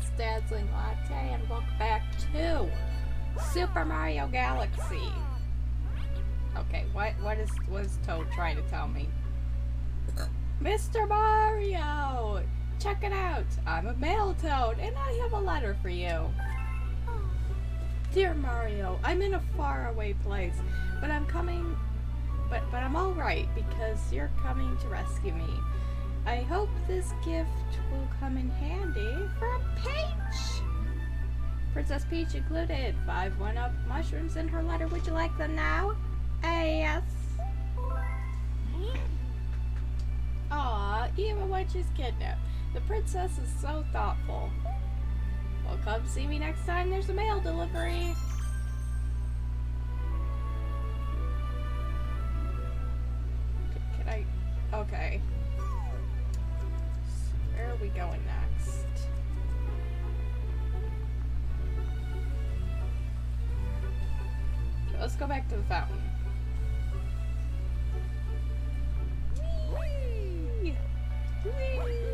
is Dazzling Latte, and welcome back to Super Mario Galaxy. Okay, what is Toad trying to tell me? Mr. Mario! Check it out! I'm a male Toad, and I have a letter for you. Dear Mario, I'm in a faraway place, but I'm coming... But I'm alright, because you're coming to rescue me. I hope this gift will come in handy for a Peach! Princess Peach included 5 1-up mushrooms in her letter. Would you like them now? Yes. Aw, even when she's kidnapped, the princess is so thoughtful. Well, come see me next time there's a mail delivery. Can I... Okay. Where are we going next? So let's go back to the fountain. Whee! Whee!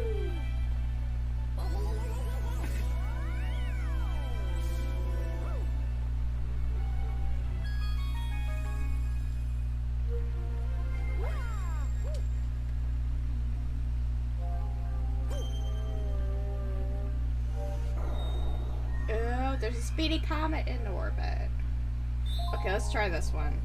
There's a Speedy Comet in orbit. Okay, let's try this one.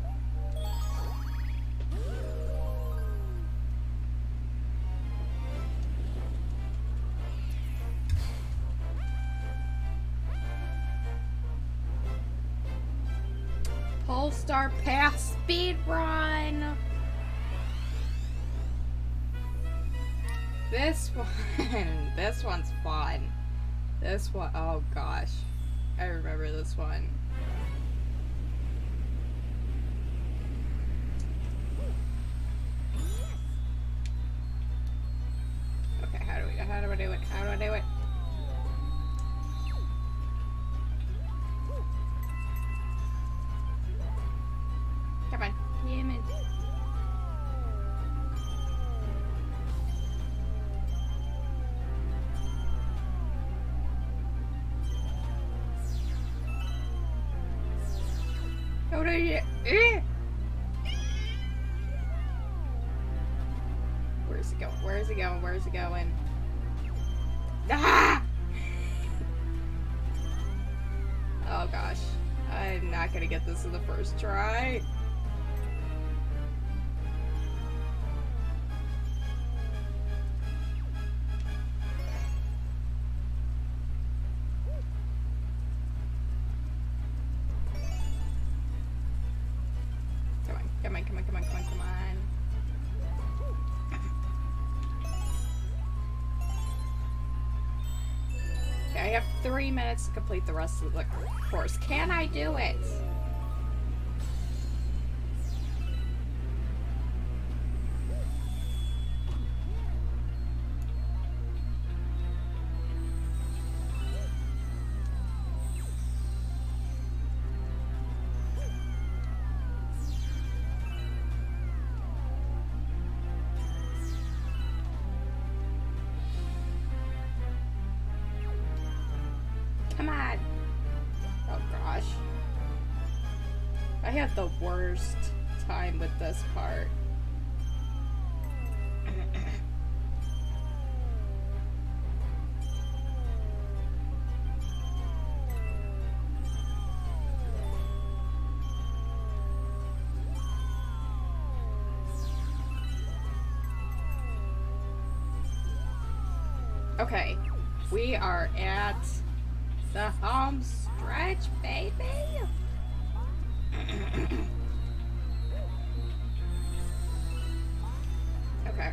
Polestar Path speed run. This one's fun. This one, oh gosh. I remember this one. Okay, how do I do it? Come on, damn it. Where's it going? Ah! Oh gosh, I'm not gonna get this in the first try. I have 3 minutes to complete the rest of the course. Can I do it? I had the worst time with this part. Okay, we are at the home stretch, baby. Okay.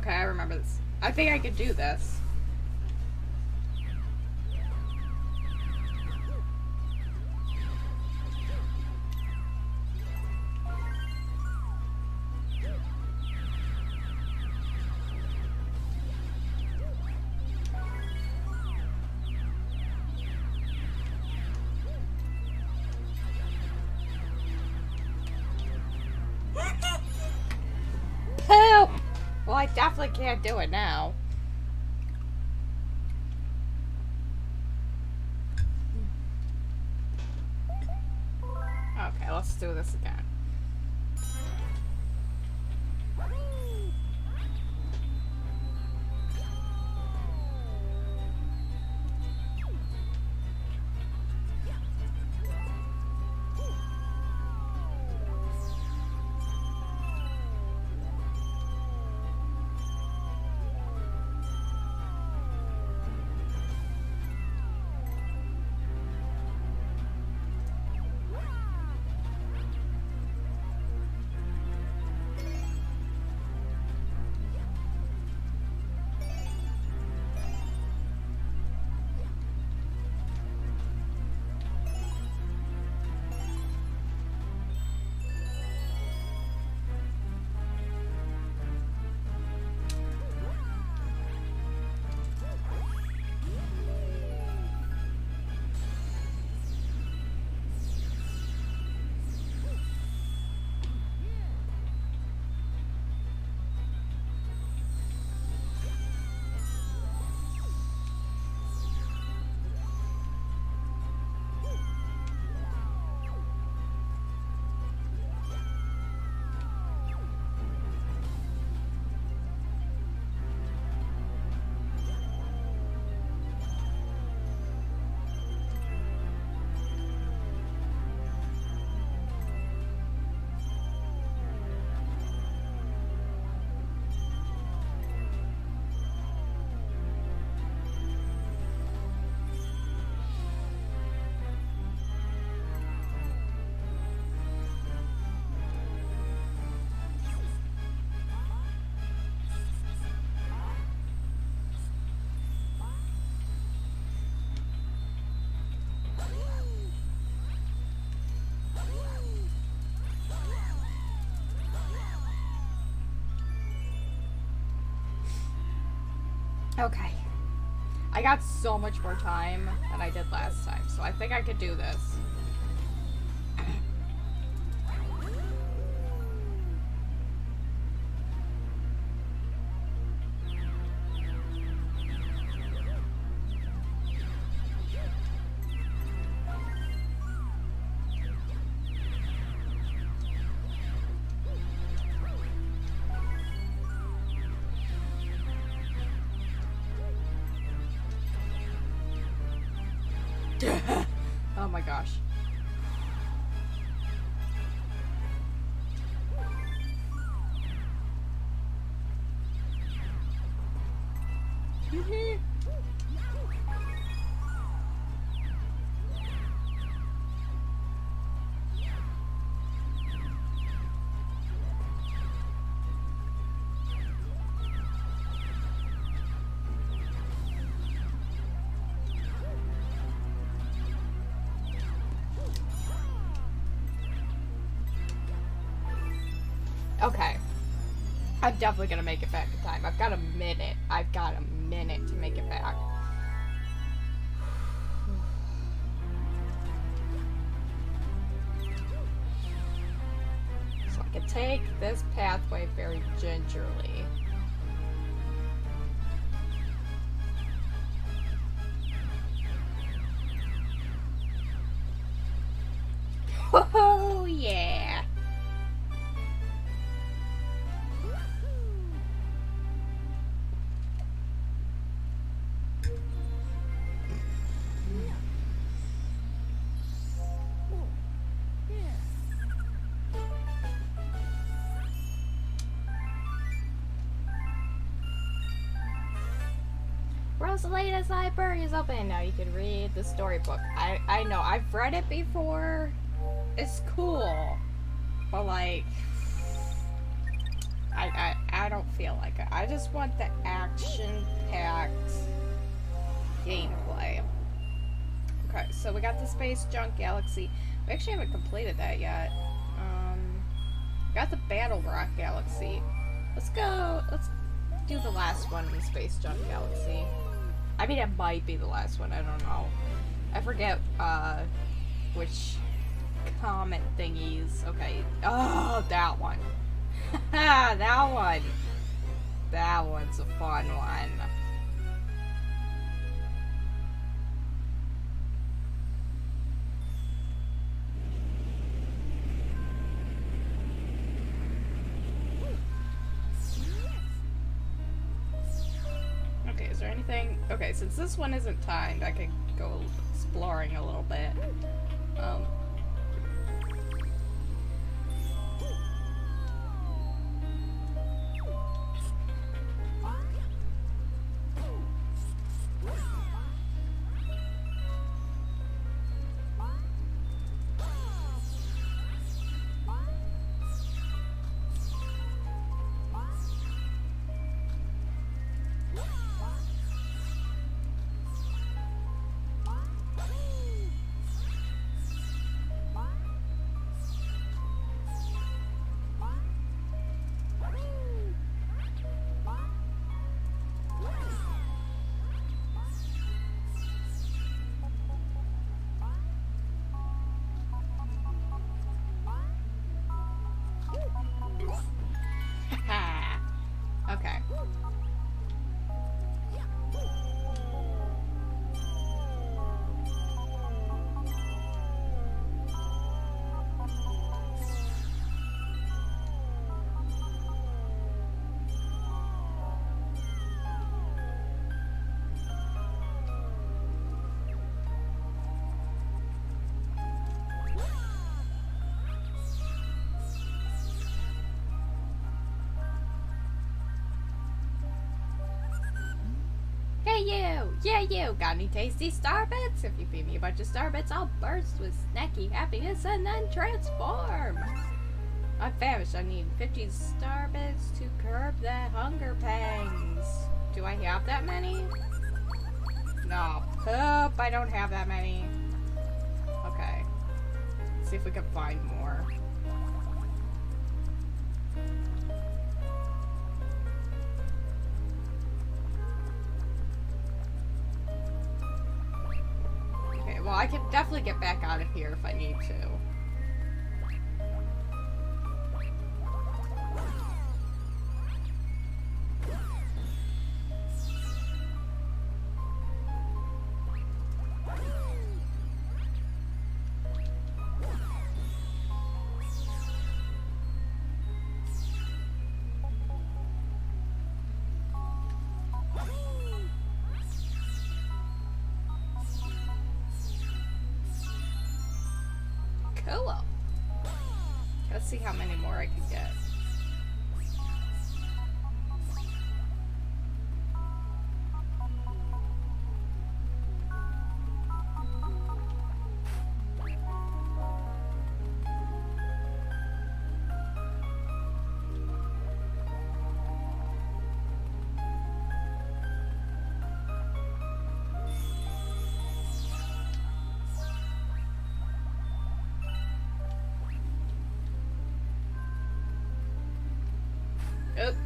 Okay, I remember this. I think I could do this. I definitely can't do it now. Okay, let's do this again. Okay, I got so much more time than I did last time, so I think I could do this. Okay, I'm definitely gonna make it back in time. I've got a minute. I've got a minute to make it back. So I can take this pathway very gingerly. Oh yeah! The latest library is open now. You can read the storybook. I know I've read it before. It's cool, but like I don't feel like it. I just want the action-packed gameplay. Okay, so we got the Space Junk Galaxy. We actually haven't completed that yet. Got the Battle Rock Galaxy. Let's go. Let's do the last one in Space Junk Galaxy. I mean, it might be the last one, I don't know. I forget, which comet thingies. Okay. Oh, that one. That one. one's a fun one. Okay, is there anything? Okay, since this one isn't timed, I could go exploring a little bit. You got any tasty starbits? If you feed me a bunch of starbits, I'll burst with snacky happiness and then transform. I'm famished. I need 50 starbits to curb the hunger pangs. Do I have that many? No. Nope, I don't have that many. Okay. Let's see if we can find more. Well, I can definitely get back out of here if I need to. How many more I could get.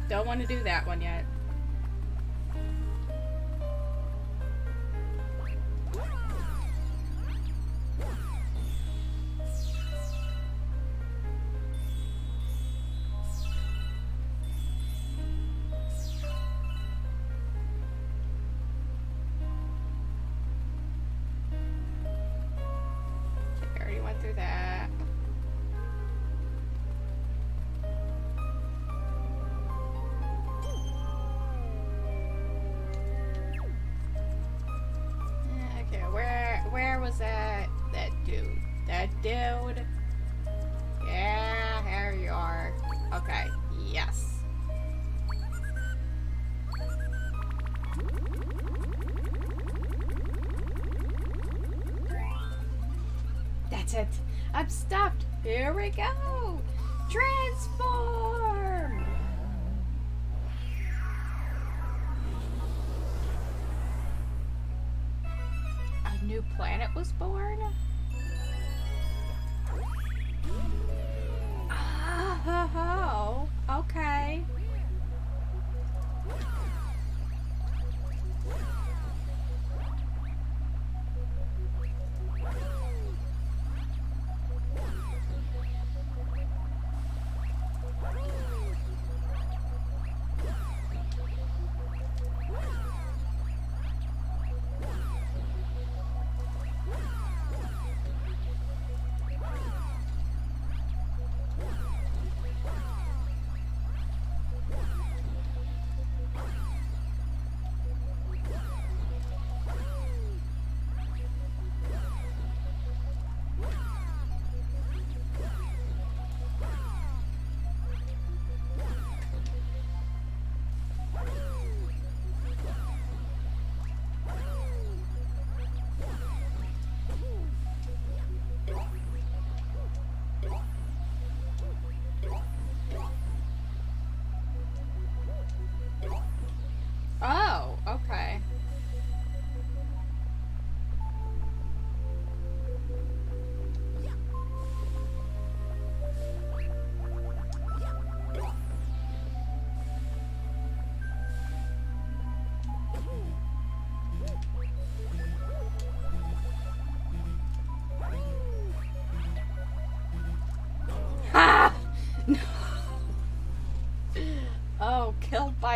Don't want to do that one yet. I already went through that. Dude. Yeah, there you are. Okay, yes. That's it. I'm stuffed. Here we go. Transform. A new planet was born? Oh, okay.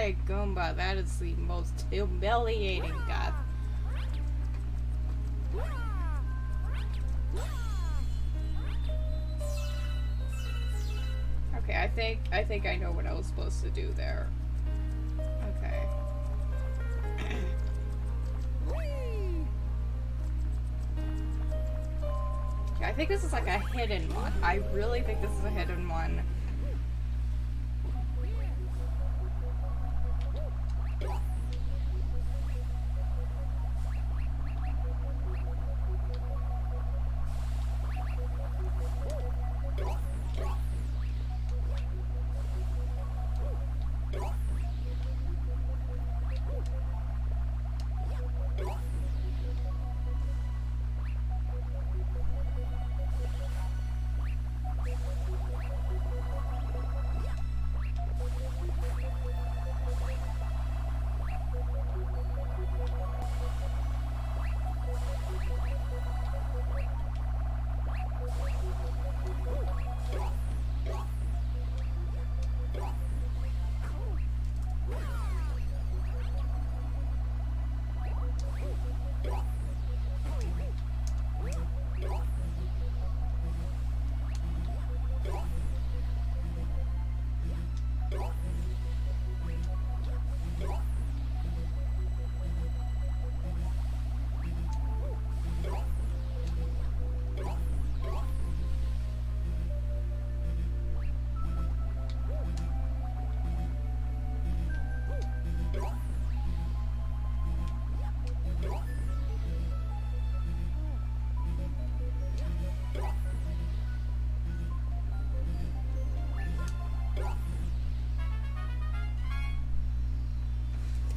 by a Goomba. That is the most humiliating death. Okay, I think I know what I was supposed to do there. Okay. Okay, I think this is like a hidden one. I really think this is a hidden one.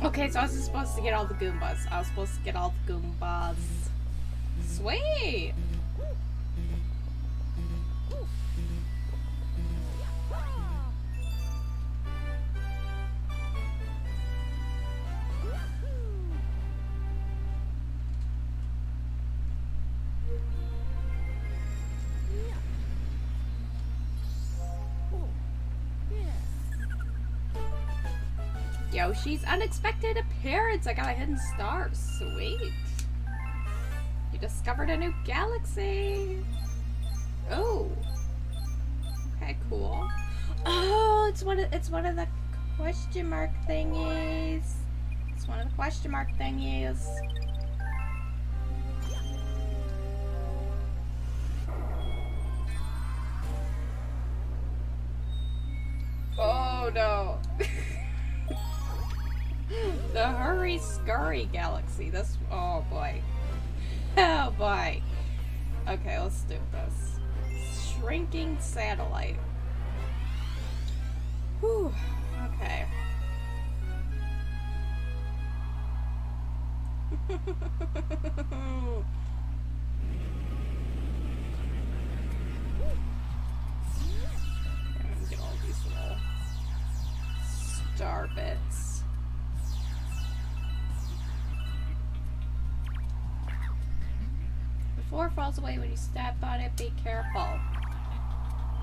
Okay, so I was just supposed to get all the Goombas. I was supposed to get all the Goombas. Sweet! Yoshi's unexpected appearance. I got a hidden star. Sweet. You discovered a new galaxy. Oh. Okay, cool. Oh, it's one of the question mark thingies. It's one of the question mark thingies. Oh no. The Hurry Scurry Galaxy. This. Oh boy. Oh boy. Okay, let's do this. Shrinking satellite. Whew. Okay. I'm gonna get all these little star bits. Floor falls away when you step on it. Be careful.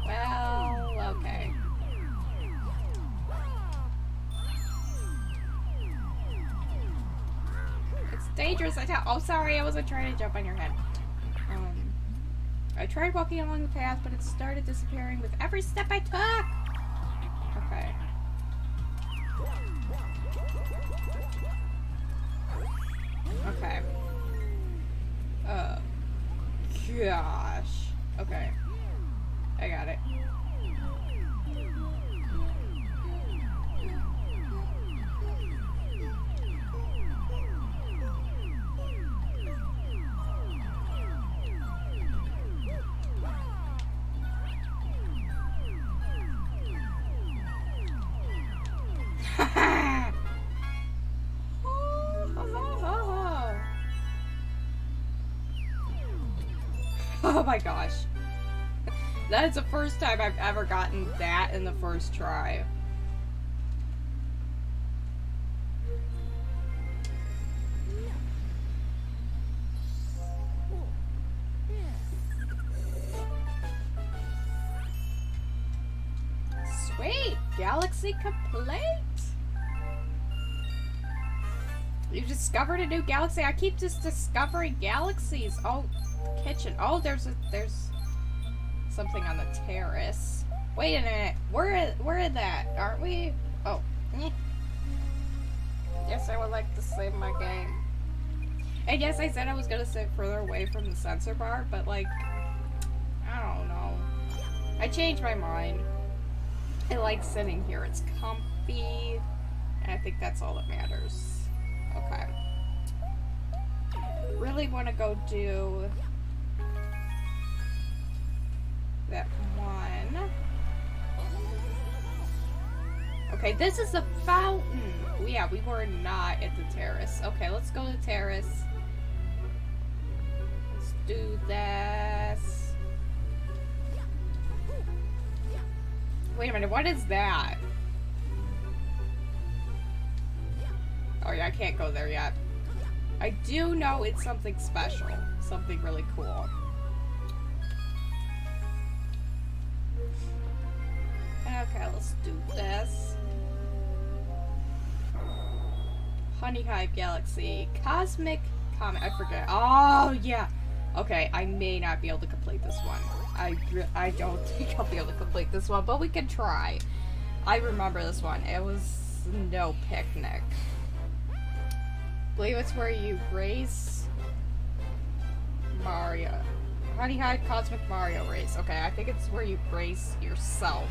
Well, okay. It's dangerous. Oh, sorry. I wasn't trying to jump on your head. I tried walking along the path, but it started disappearing with every step I took. Okay. Okay. Gosh. Okay. I got it. Oh my gosh. That is the first time I've ever gotten that in the first try. Sweet! Galaxy complete! You discovered a new galaxy? I keep just discovering galaxies. Oh, kitchen. Oh, there's something on the terrace. Wait a minute. We're in that, aren't we? Oh. Yes, I would like to save my game. And yes, I said I was gonna sit further away from the sensor bar, but like, I don't know. I changed my mind. I like sitting here. It's comfy. And I think that's all that matters. Okay. Really want to go do that one. Okay, this is the fountain. Yeah, we were not at the terrace. Okay, let's go to the terrace. Let's do this. Wait a minute, what is that? Oh yeah, I can't go there yet. I do know it's something special. Something really cool. Okay, let's do this. Honey Hive Galaxy. Cosmic Comet. I forget. Oh, yeah. Okay, I may not be able to complete this one. I don't think I'll be able to complete this one, but we can try. I remember this one. It was no picnic. I believe it's where you race Mario. Honey Hive Cosmic Mario race. Okay, I think it's where you race yourself.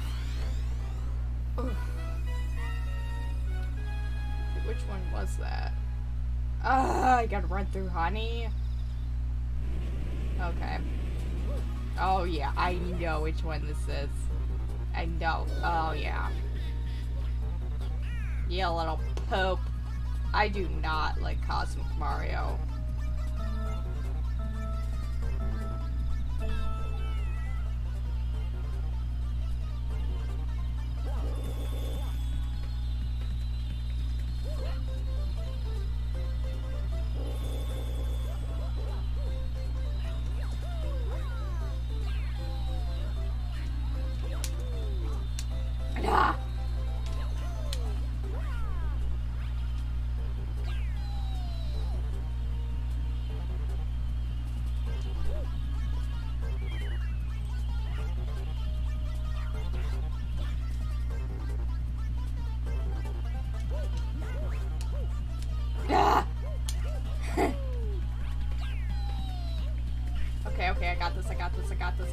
Oof. Which one was that? I gotta run through honey. Okay. Oh yeah, I know which one this is. I know. Oh yeah. Yeah, little poop. I do not like Cosmic Mario.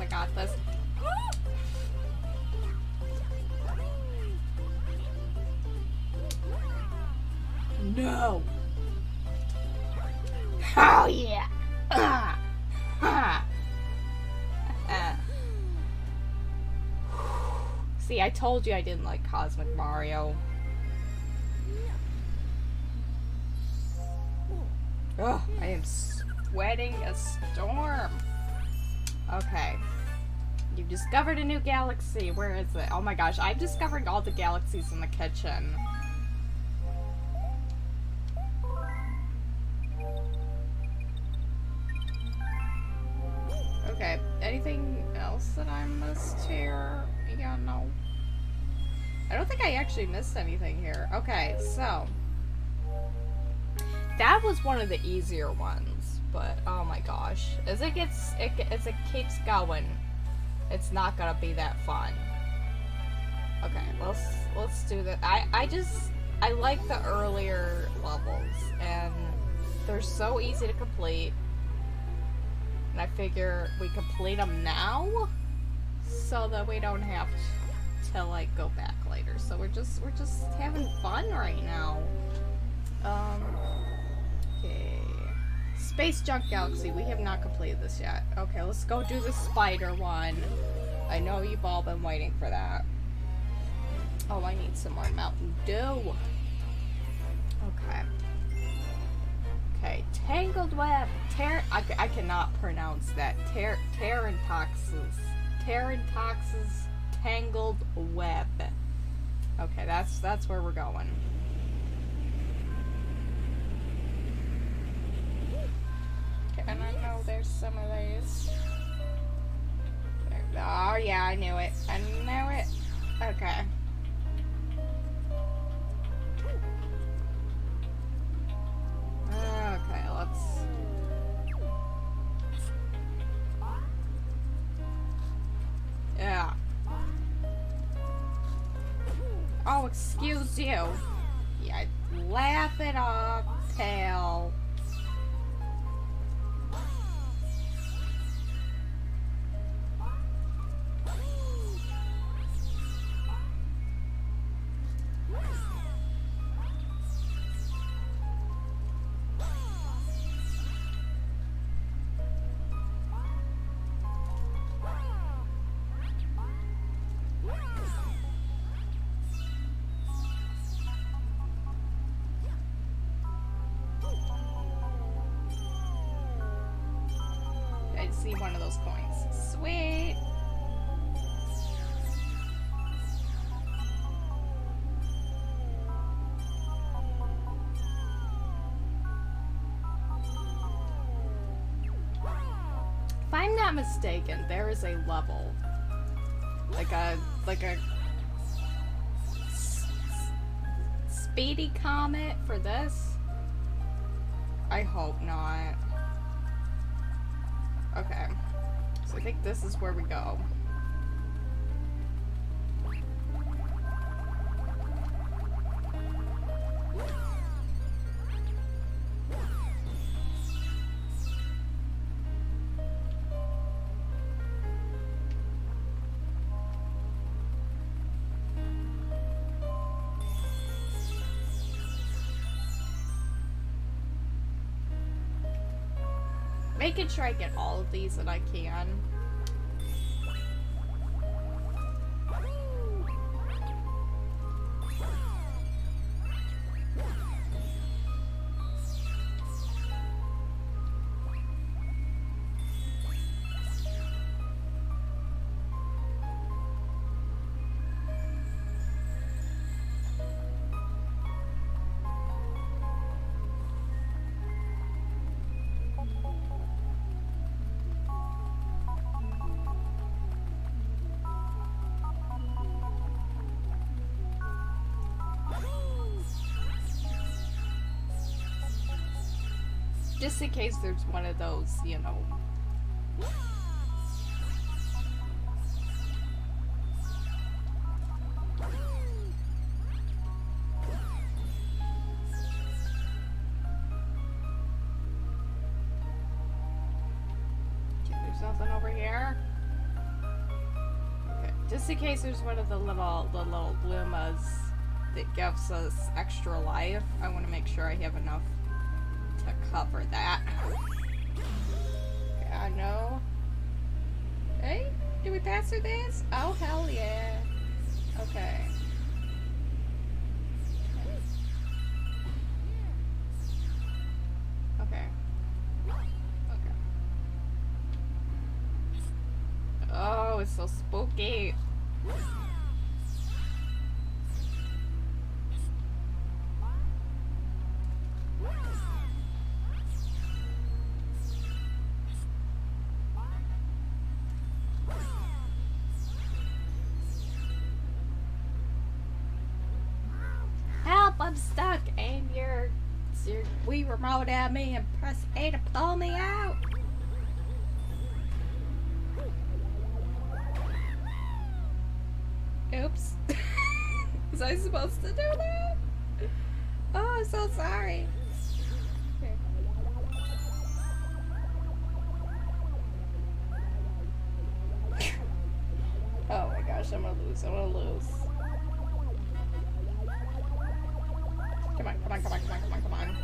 I got this. No! Oh yeah! See, I told you I didn't like Cosmic Mario. Ugh, I am sweating a storm. Okay. You've discovered a new galaxy. Where is it? Oh my gosh, I'm discovering all the galaxies in the kitchen. Okay, anything else that I missed here? Yeah, no. I don't think I actually missed anything here. Okay, so. That was one of the easier ones. But oh my gosh, as it gets, as it keeps going, it's not gonna be that fun. Okay, let's do that. I like the earlier levels, and they're so easy to complete. And I figure we complete them now, so that we don't have to like go back later. So we're just having fun right now. Okay. Space Junk Galaxy, we have not completed this yet. Okay, let's go do the spider one. I know you've all been waiting for that. Oh, I need some more Mountain Dew. Okay. Okay, Tangled Web. I cannot pronounce that. Tarantox's Tangled Web. Okay, that's where we're going. And I know there's some of these. Oh yeah, I knew it. I knew it. Okay. excuse you. Yeah, laugh it off, pal. Mistaken, there is a level, like a Speedy Comet for this? I hope not. Okay, so I think this is where we go. Making sure I get all of these that I can. Just in case there's one of those, you know. Okay, there's nothing over here. Okay, just in case there's one of the little Lumas that gives us extra life, I want to make sure I have enough to cover that. I know. Hey, did we pass through this? Oh, hell yeah. Okay. Okay. Okay. Oh, it's so spooky. Remote at me and press A to pull me out. Oops. Was I supposed to do that? Oh, I'm so sorry. Okay. Oh my gosh, I'm gonna lose. Come on.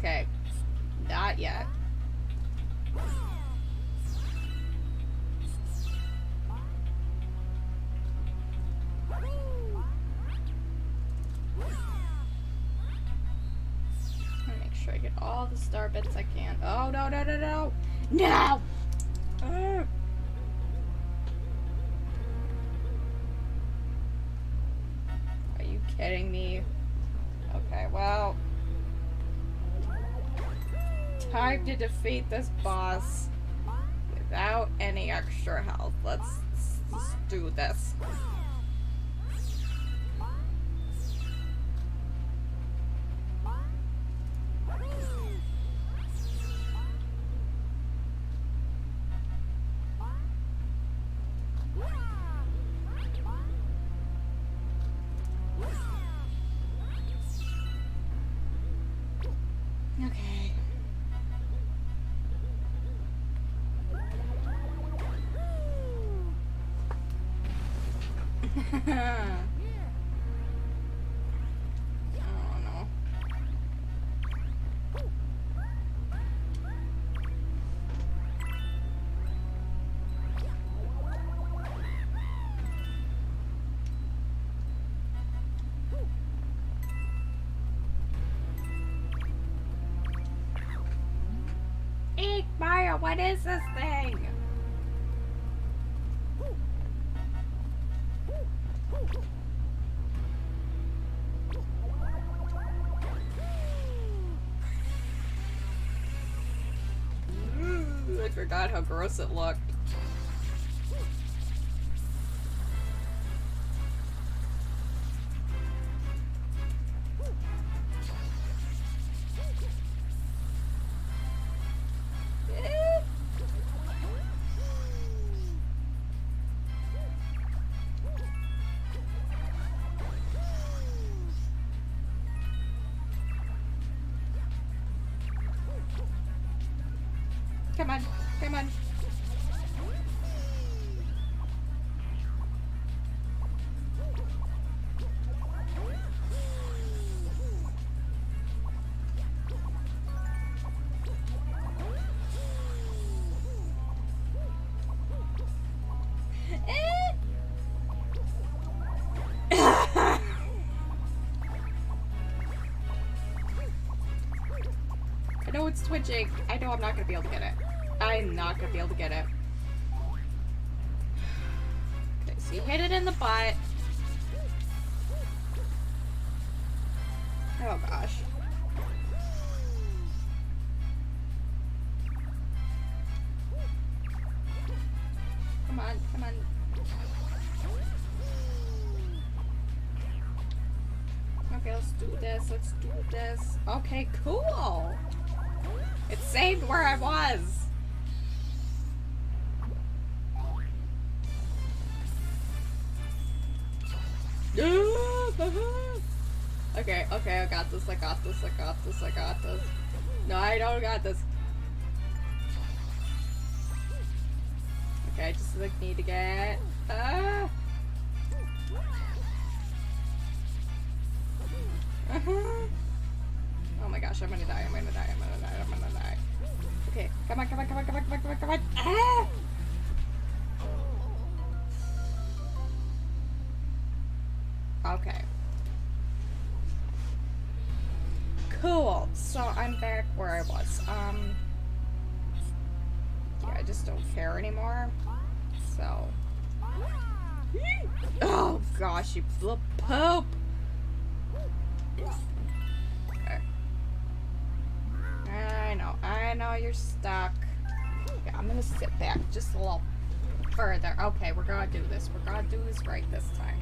Okay, that yet. I get all the star bits I can. Oh no no no no no! Are you kidding me? Okay, well, time to defeat this boss without any extra health. Let's just do this. What is this thing? I forgot how gross it looked. Come on, come on. I know it's twitching. I know I'm not gonna be able to get it. I'm not gonna be able to get it. Okay, so you hit it in the butt. Oh gosh. Come on, come on. Okay, let's do this, let's do this. Okay, cool! It saved where I was! Okay, okay, I got this, I got this, I got this, I got this. No, I don't got this. Okay, I just like need to get... Oh my gosh, I'm gonna die, I'm gonna die, I'm gonna die, I'm gonna die. Okay, come on, come on, come on, come on, come on, come on, come on. Ah! Okay. Cool. So I'm back where I was. Yeah, I just don't care anymore. So. Oh gosh, you flip poop. Okay. I know you're stuck. Yeah, I'm gonna sit back just a little further. Okay, we're gonna do this. We're gonna do this right this time.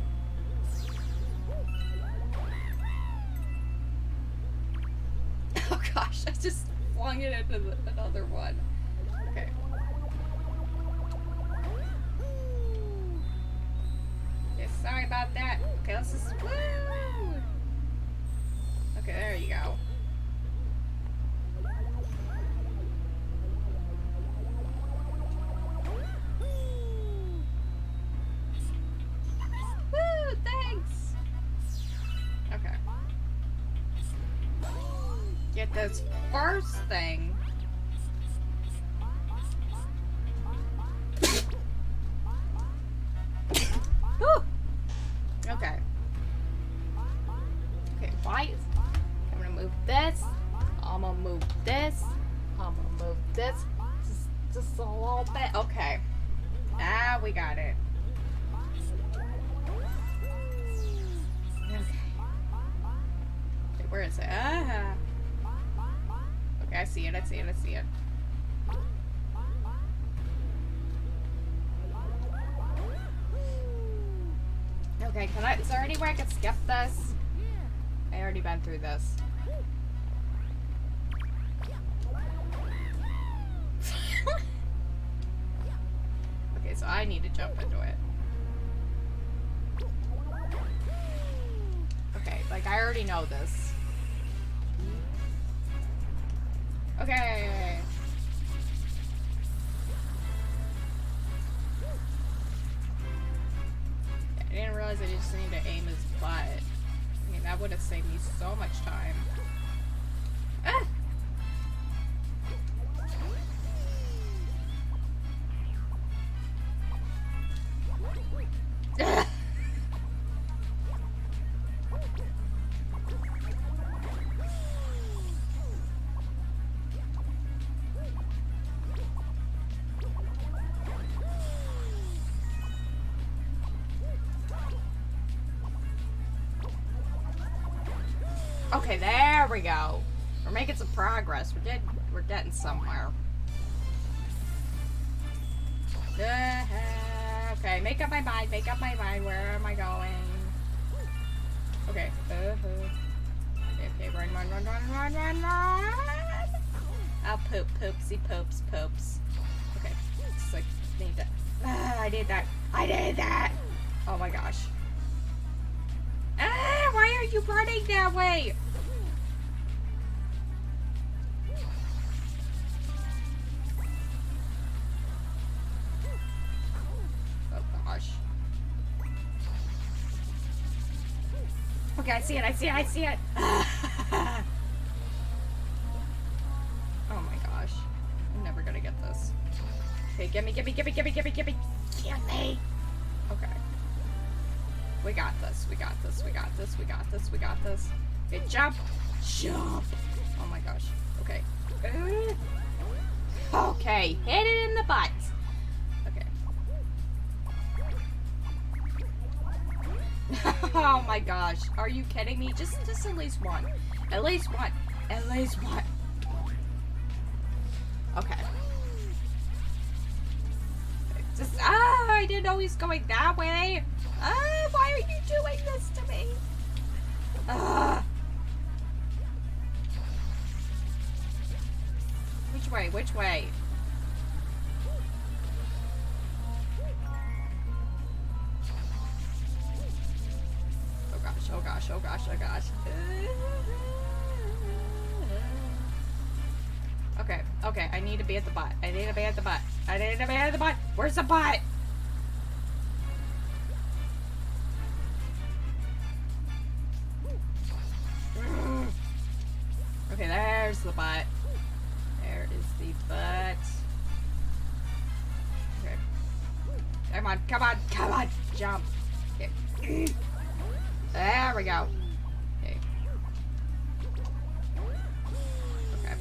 Oh gosh, I just flung it into another one. Okay. Yeah, sorry about that. Okay, let's just... Woo! Okay, there you go. Woo! Thanks! Okay. Get this first thing. a little bit. Okay. Ah, we got it. Okay. Where is it? Ah. Okay, I see it. I see it. I see it. Okay, can I? Is there anywhere I can skip this? I already been through this. Okay, so I need to jump into it. Okay, like I already know this. Okay. I didn't realize I just need to aim his butt. I mean, that would have saved me so much time. Ah! Okay, there we go. We're making some progress. We're getting somewhere. Okay, make up my mind. Make up my mind. Where am I going? Okay. Okay, run, run, run, run, run, run, run. I'll poop, poopsie, poops, poops. Okay. It's like, need that. I did that. I did that. Oh my gosh. Ah, why are you running that way? Okay, I see it, I see it, I see it. Oh my gosh. I'm never gonna get this. Okay, gimme, gimme, gimme, gimme, gimme, gimme, gimme. Okay. We got this, we got this, we got this, we got this, we got this. Okay, jump, jump. Oh my gosh. Okay. Okay, hit it in the butt. Oh my gosh, are you kidding me? Just at least one. At least one. At least one. Okay. Just, ah, I didn't know he was going that way. Ah, why are you doing this to me? Ah. Which way? Which way? Oh gosh, oh gosh, oh gosh. Okay, okay, I need to be at the butt. I need to be at the butt. I need to be at the butt. Where's the butt? Okay, there's the butt. There is the butt. Okay. Come on, come on, come on. Jump. Okay. There we go. Okay. Okay.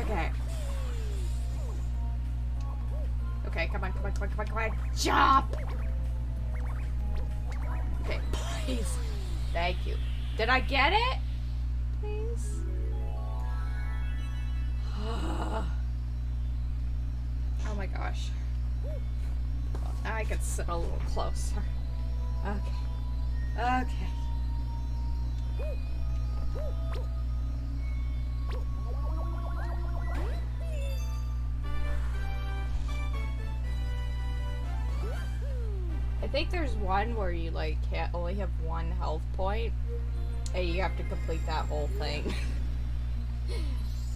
Okay. Okay, come on, come on, come on, come on, come on. Jump! Okay, please. Thank you. Did I get it? Please. Oh my gosh. Well, now I can sit a little closer. Okay. Okay. I think there's one where you like can't only have one health point and you have to complete that whole thing.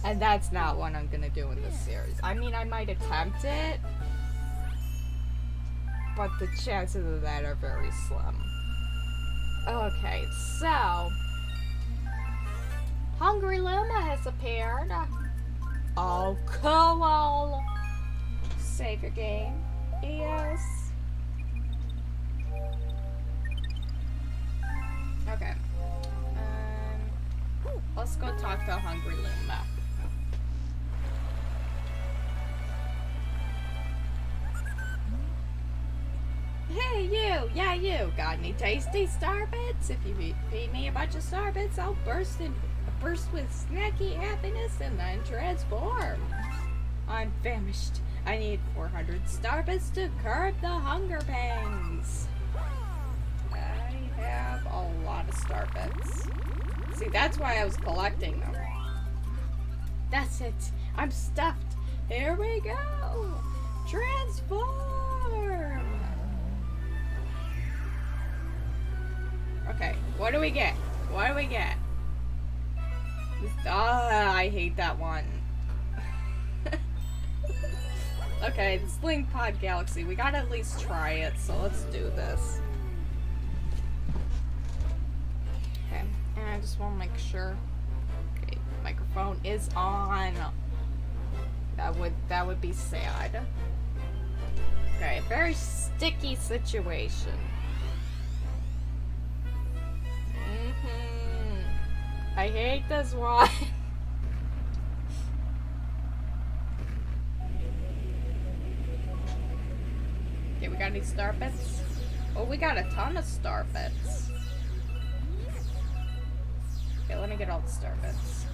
And that's not one I'm gonna do in this series. I mean, I might attempt it, but the chances of that are very slim. Okay, so Hungry Luma has appeared. Oh, cool! Save your game. Yes. Okay. Let's go talk to Hungry Loomba. Hey, you! Yeah, you! Got any tasty star bits? If you feed me a bunch of star bits, I'll burst with snacky happiness and then transform. I'm famished. I need 400 star bits to curb the hunger pangs. I have a lot of star bits. See, that's why I was collecting them. That's it. I'm stuffed. Here we go. Transform. Okay, what do we get? What do we get? I hate that one. Okay, the Sling Pod Galaxy. We gotta at least try it, so let's do this. Okay, and I just wanna make sure. Okay, the microphone is on. That would be sad. Okay, very sticky situation. I hate this one. Okay, we got any star bits? Oh, we got a ton of star bits. Okay, let me get all the star bits.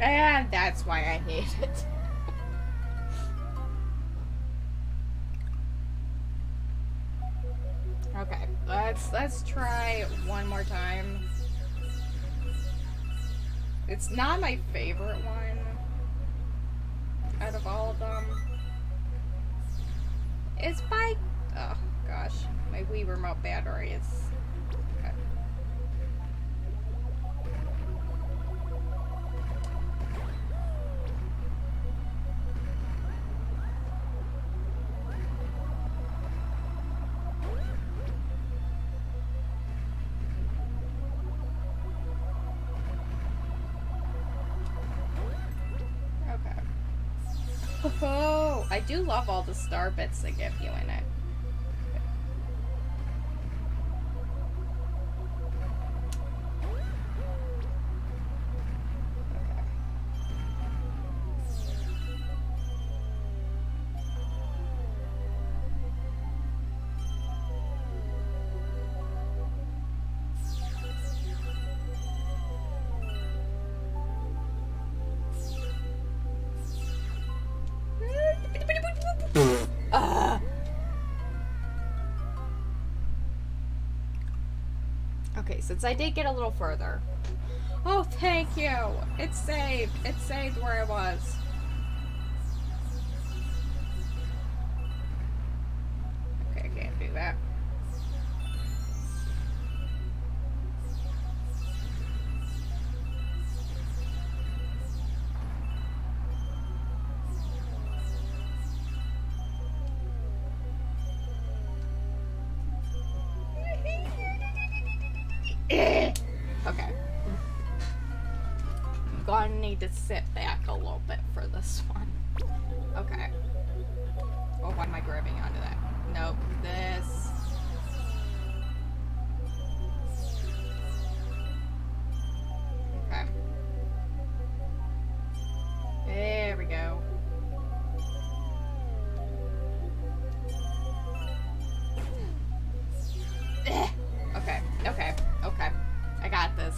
Okay. And that's why I hate it. Okay, let's try one more time. It's not my favorite one out of all of them. It's by, oh gosh, my Wii remote battery is. Oh, I do love all the star bits they give you in it. Since I did get a little further. Oh, thank you! It's saved! It saved where I was. Okay, I can't do that. To sit back a little bit for this one. Okay. Oh, why am I grabbing onto that? Nope. This. Okay. There we go. Okay. Okay. Okay. I got this.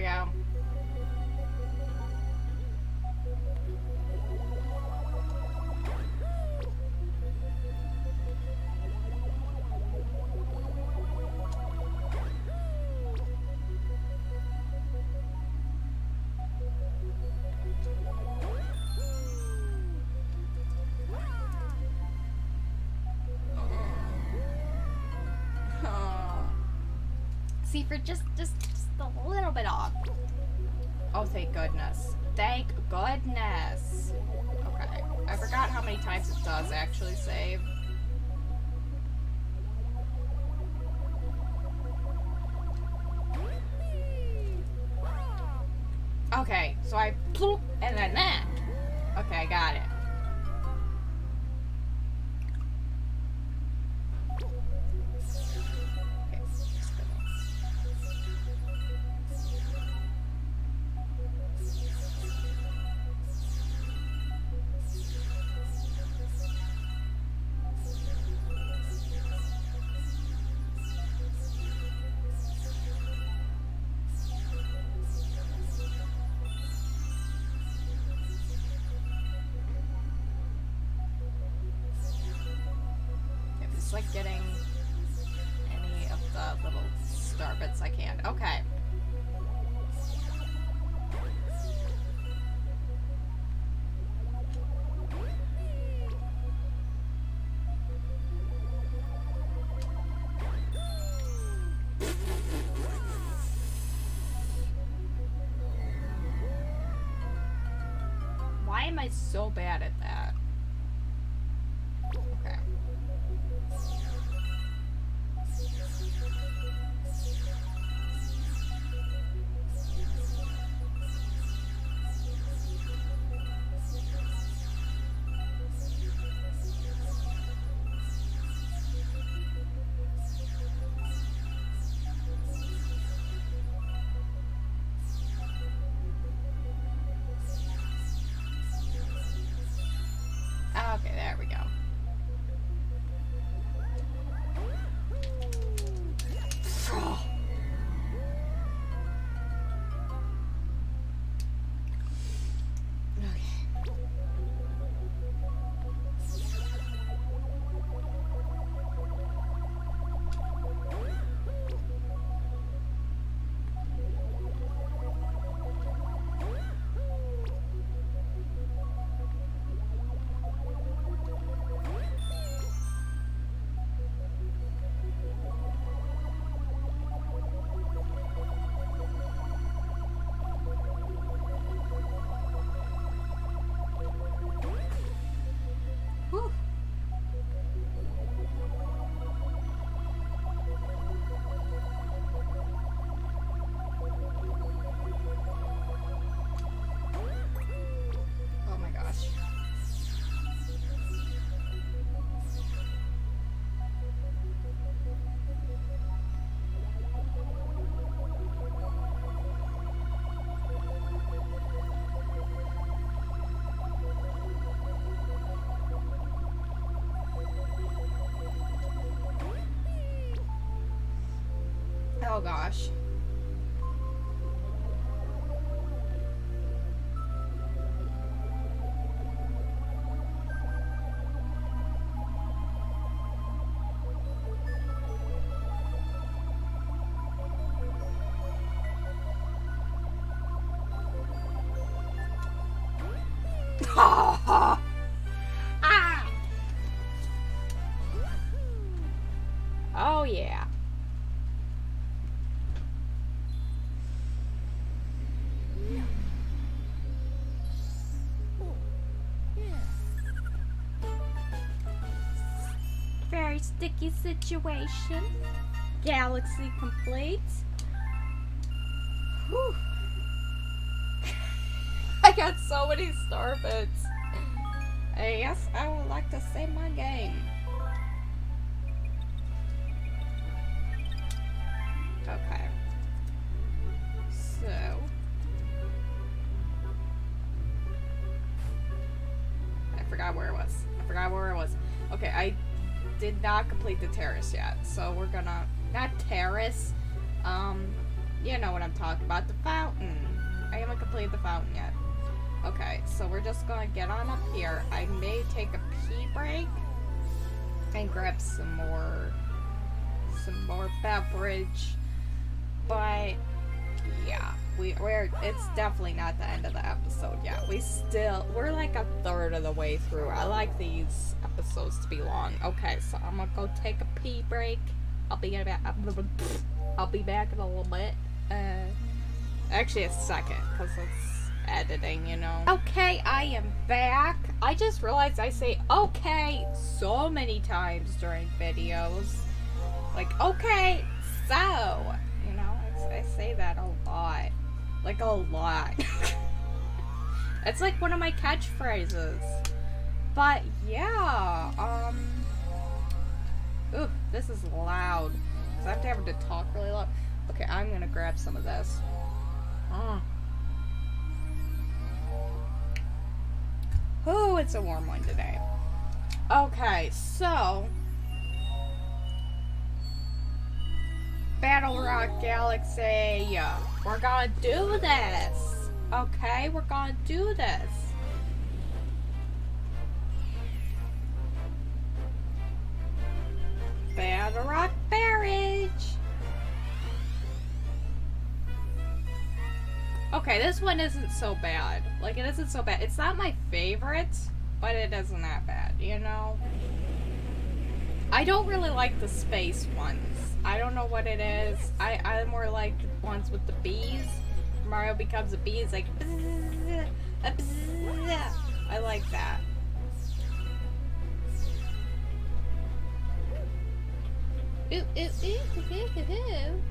we go. See, for just a little bit off. Oh, thank goodness. Thank goodness. Okay. I forgot how many times it does actually save. Okay, so I ploop and then that. Okay, I got it. Like getting any of the little star bits I can. Okay. Why am I so bad at that? Oh gosh. Sticky situation. Galaxy complete. Whew. I got so many star bits. I guess I would like to save my game. Okay. So. I forgot where it was. Okay, I did not complete the terrace yet, so we're gonna, not terrace, You know what I'm talking about, the fountain. I haven't completed the fountain yet. Okay, so we're just gonna get on up here. I may take a pee break and grab some more beverage, but yeah, we're it's definitely not the end of the episode yet. We're like a third of the way through. I like these episodes to be long. Okay, so I'm gonna go take a pee break. I'll be back in a little bit. Actually a second, because it's editing, you know. Okay, I am back. I just realized I say okay so many times during videos. Like, okay, so, you know, I say that a lot. Like, a lot. It's like one of my catchphrases. But, yeah, ooh, this is loud. Because I have to talk really loud. Okay, I'm gonna grab some of this. Oh, it's a warm one today. Okay, so Battle Rock Galaxy, we're gonna do this. Okay, we're gonna do this. Battle Rock Barrage. Okay, this one isn't so bad. Like, it isn't so bad. It's not my favorite, but it isn't that bad, you know? I don't really like the space ones. I don't know what it is. I more like ones with the bees. Mario becomes a bee. It's like bzzz, a bzzz. I like that. Ooh, ooh, ooh, ooh, ooh.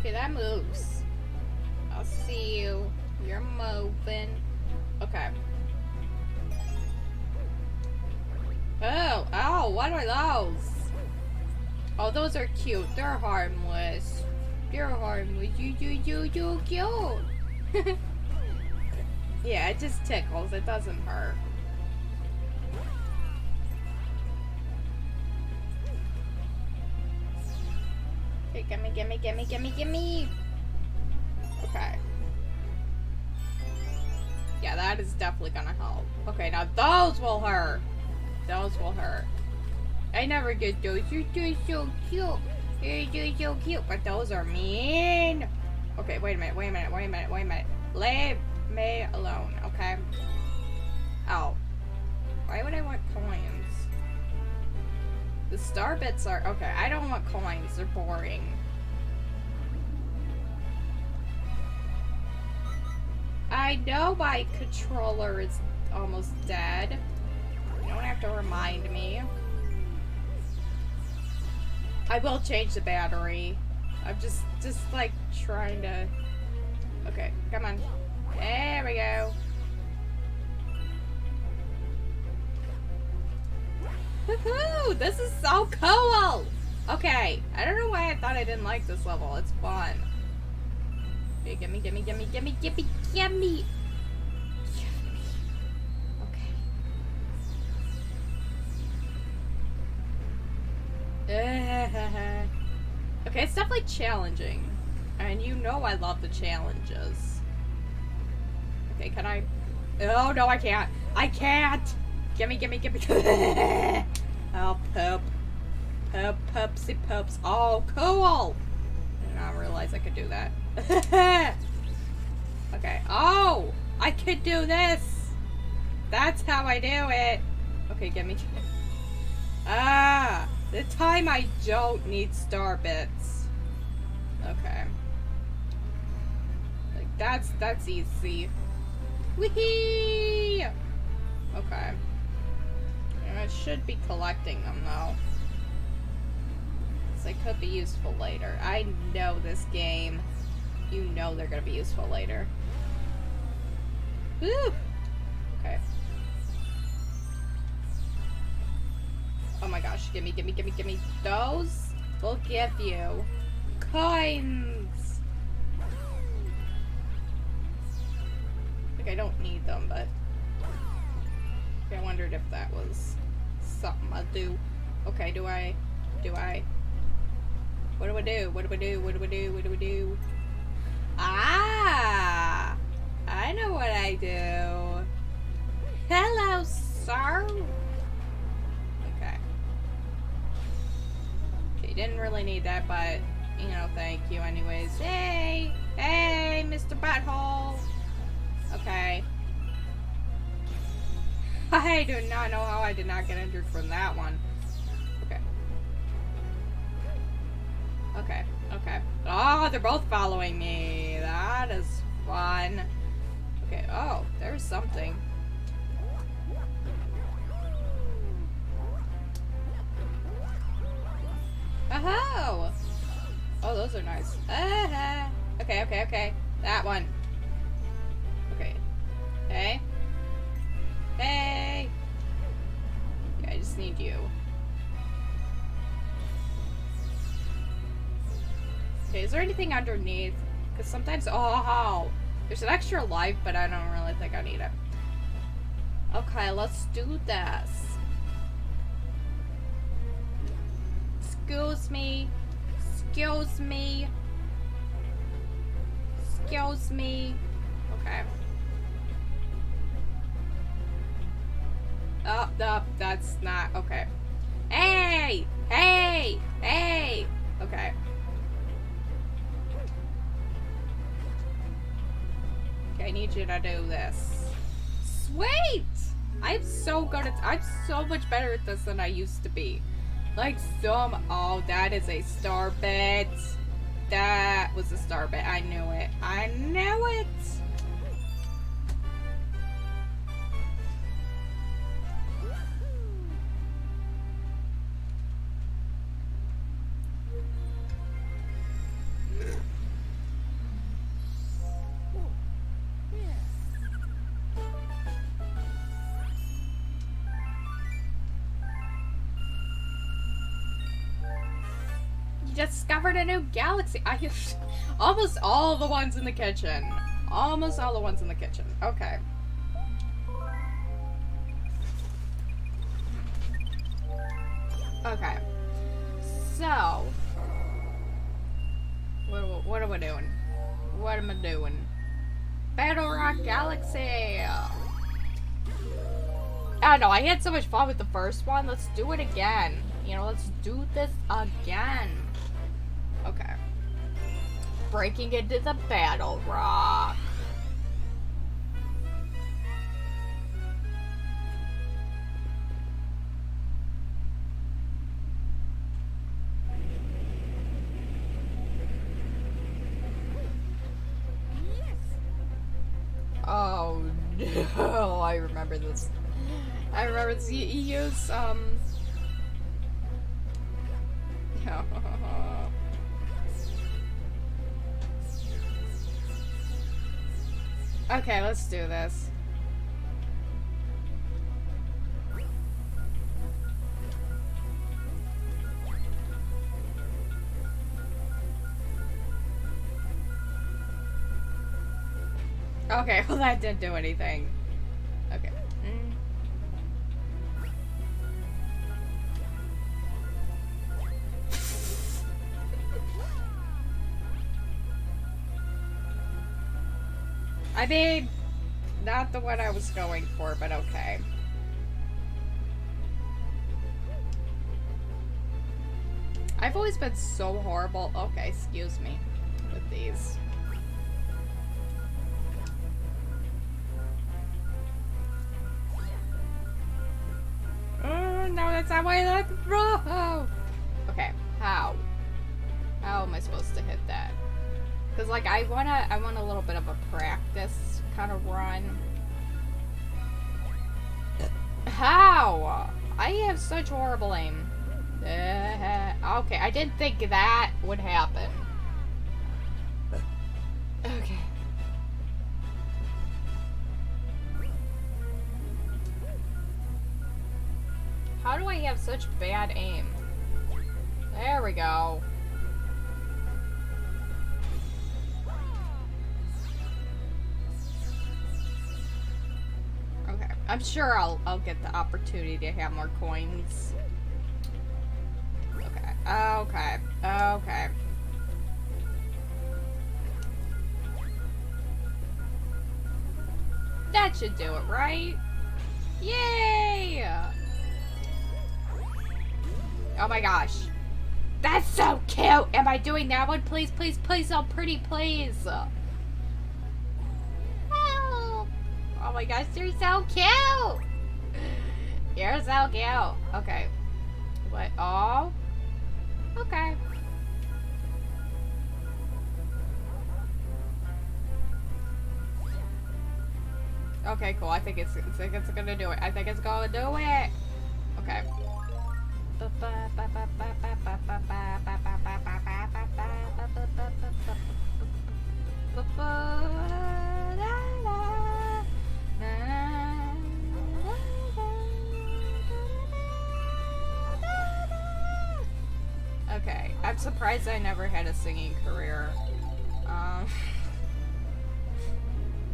Okay, that moves. I'll see you. You're moving. Okay. Oh, oh, what are those? Oh, those are cute. They're harmless. You're harmless. You cute. Yeah, it just tickles. It doesn't hurt. Okay, gimme, gimme, gimme, gimme, gimme. Okay. Yeah, that is definitely gonna help. Okay, now those will hurt. Those will hurt. I never get those. You're so cute. You're so cute. But those are mean. Okay, wait a minute. Wait a minute. Wait a minute. Wait a minute. Leave me alone. Okay. Oh. Why would I want coins? The star bits are... Okay, I don't want coins. They're boring. I know my controller is almost dead. You don't have to remind me. I will change the battery. I'm just like trying to... Okay, come on. There we go. Woohoo! This is so cool! Okay, I don't know why I thought I didn't like this level. It's fun. Okay, gimme, gimme, gimme, gimme, gimme, gimme! Okay, it's definitely challenging, and you know I love the challenges. Okay, can I? Oh no, I can't. I can't. Gimme, gimme, gimme. Oh, poop, poop, poopsie, poops. Oh, cool. I did not realize I could do that. Okay. Oh, I could do this. That's how I do it. Okay, gimme. Ah. The time I don't need star bits. Okay. Like that's easy. Wee-hee! Okay. I should be collecting them though. Cause they could be useful later. I know this game. You know they're gonna be useful later. Woo! Okay. Oh my gosh, gimme, gimme, gimme, gimme. Those will give you coins. Like, I don't need them, but I wondered if that was something I do. Okay, do I? What do we do? What do we do? What do we do? What do we do? Ah! I know what I do. Hello, sir. Okay. Okay, didn't really need that, but, you know, thank you anyways. Hey! Hey, Mr. Butthole! Okay. I do not know how I did not get injured from that one. Okay. Okay. Okay. Oh, they're both following me. That is fun. Okay. Oh, there's something. Oh! Oh, those are nice. Uh-huh. Okay, okay, okay. That one. Okay. Okay. Hey! Yeah, I just need you. Okay, is there anything underneath? Because sometimes, oh, there's an extra life, but I don't really think I need it. Okay, let's do this. Excuse me. Excuse me. Excuse me. Okay. Up, up, that's not okay. Hey! Hey! Hey! Okay. Okay, I need you to do this. Sweet! I'm so good at I'm so much better at this than I used to be. Like some oh, that is a star bit. That was a star bit. I knew it. I knew it! Discovered a new galaxy. I have almost all the ones in the kitchen. Almost all the ones in the kitchen. Okay. Okay. So. What am I doing? What am I doing? Battle Rock Galaxy. I don't know. I had so much fun with the first one. Let's do it again. You know, let's do this again. Okay. Breaking into the Battle Rock. Yes. Oh no, I remember this. I remember this. You use, Okay, let's do this. Okay, well that didn't do anything. Okay. I mean, not the one I was going for, but okay. I've always been so horrible. Okay, excuse me. With these. Oh, no, that's not why that broke. Okay, how? How am I supposed to hit that? Cause like I want a little bit of a practice kind of run. How? I have such horrible aim. Okay, I didn't think that would happen. Okay. How do I have such bad aim? There we go. I'm sure I'll get the opportunity to have more coins. Okay, Okay. Okay. That should do it, right? Yay! Oh my gosh. That's so cute! Am I doing that one? Please, please, please, oh pretty, please! Help! Oh my gosh, you're so cute! You're so cute! Okay. What? Oh? Okay. Okay, cool. I think it's gonna do it. I think it's gonna do it. Okay. Okay. I'm surprised I never had a singing career.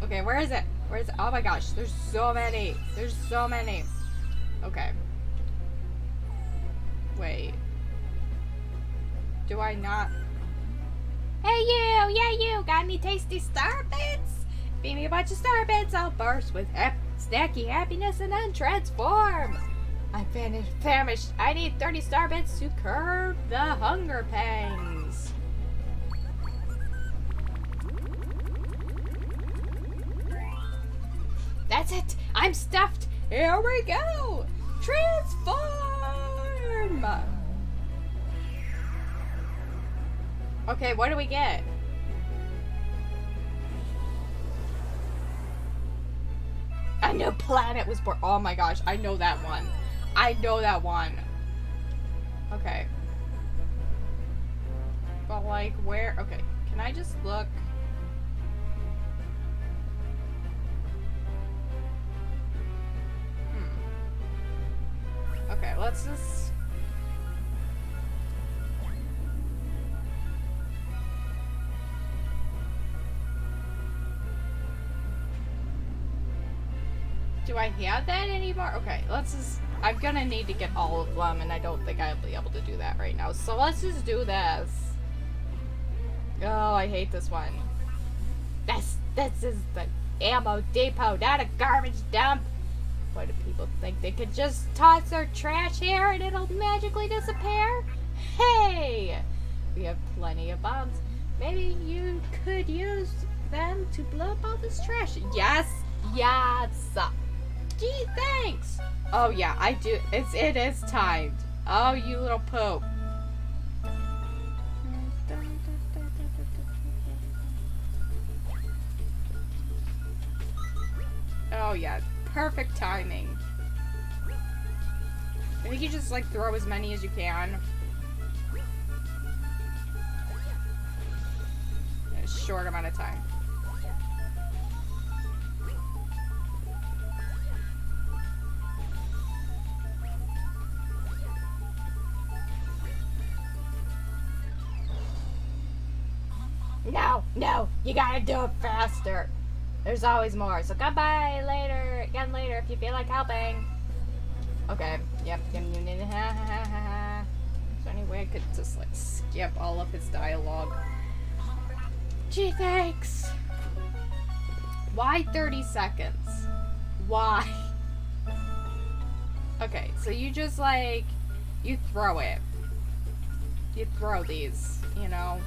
Okay, where is it? Where's, oh my gosh, there's so many. There's so many. Okay. Wait. Do I not? Hey you, yeah you, got any tasty star bits? Feed me a bunch of star bits, I'll burst with snacky happiness and then transform. I'm famished. I need 30 star bits to curb the hunger pangs. That's it! I'm stuffed! Here we go! Transform! Okay, what do we get? A new planet was born. Oh my gosh, I know that one. I know that one. Okay. But like, where? Okay, can I just look? Okay, let's just... Do I have that anymore? Okay, let's just... I'm gonna need to get all of them, and I don't think I'll be able to do that right now. So let's just do this. Oh, I hate this one. This is the ammo depot, not a garbage dump. Why do people think they could just toss their trash here and it'll magically disappear? Hey! We have plenty of bombs. Maybe you could use them to blow up all this trash. Yes! Yes! Gee, thanks! Oh yeah, I do. It is timed. Oh, you little poop. Oh yeah. Perfect timing. I think you just like throw as many as you can. In a short amount of time. No, no, you gotta do it faster. There's always more, so come by later, again later if you feel like helping. Okay, yep. Is there any way I could just like skip all of his dialogue? Gee, thanks. Why 30 seconds? Why? Okay, so you just like, you throw it. You throw these, you know?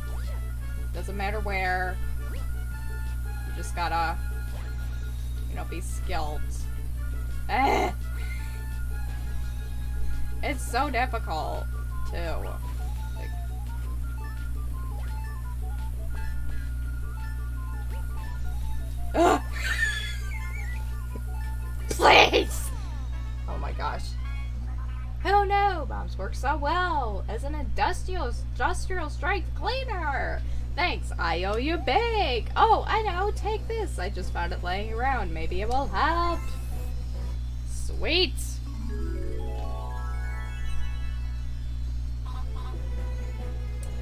Doesn't matter where. You just gotta... you know, be skilled. Ugh. It's so difficult, too. Like... Ugh. Please! Oh my gosh. Oh no, bombs work so well as an industrial strength cleaner! Thanks, I owe you big! Oh, I know, take this! I just found it laying around, maybe it will help! Sweet!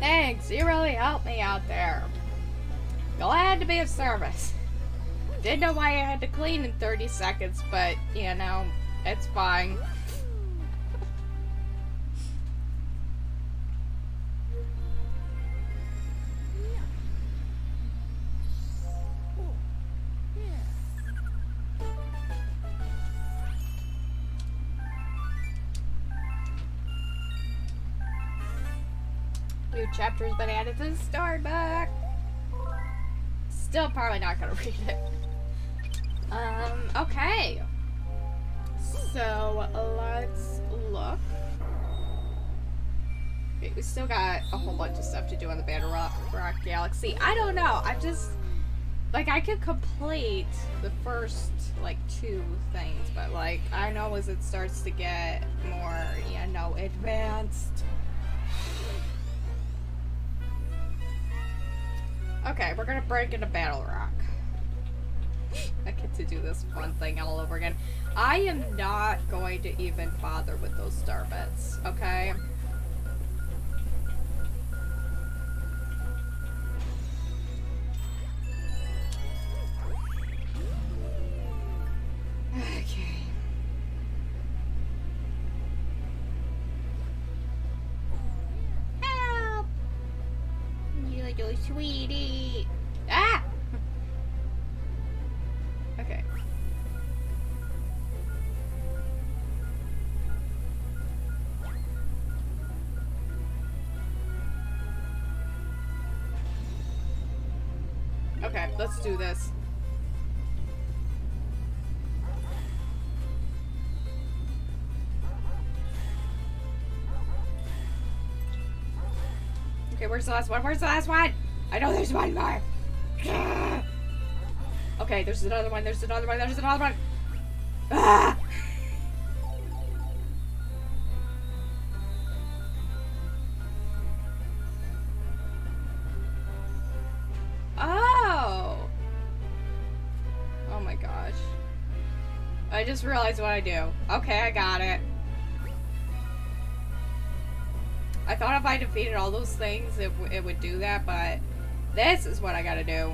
Thanks, you really helped me out there. Glad to be of service. Didn't know why I had to clean in 30 seconds, but, you know, it's fine. New chapter's been added to the storybook. Still probably not gonna read it. Okay. So, let's look. We still got a whole bunch of stuff to do on the Battle Rock Galaxy. I don't know. I just... like, I could complete the first, like, 2 things, but, like, I know as it starts to get more, you know, advanced. Okay, we're gonna break into Battle Rock. I get to do this one thing all over again. I am not going to even bother with those star bits, okay? Sweetie. Ah! Okay. Okay, let's do this. Okay, where's the last one? Where's the last one? I know there's one more! Okay, there's another one, there's another one, there's another one! Ah! Oh! Oh my gosh. I just realized what I do. Okay, I got it. I thought if I defeated all those things, it would do that, but... this is what I gotta do.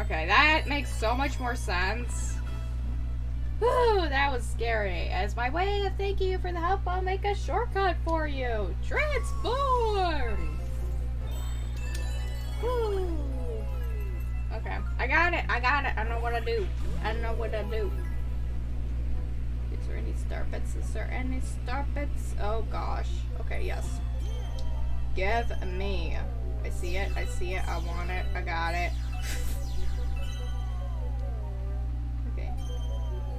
Okay, that makes so much more sense. Whew, that was scary. As my way of thanking you for the help, I'll make a shortcut for you. Transform! Whew. Okay, I got it, I got it. I know what I do. I know what I do. Is there any star bits? Is there any star bits? Oh gosh. Okay, yes. Give me. I see it. I see it. I want it. I got it. Okay.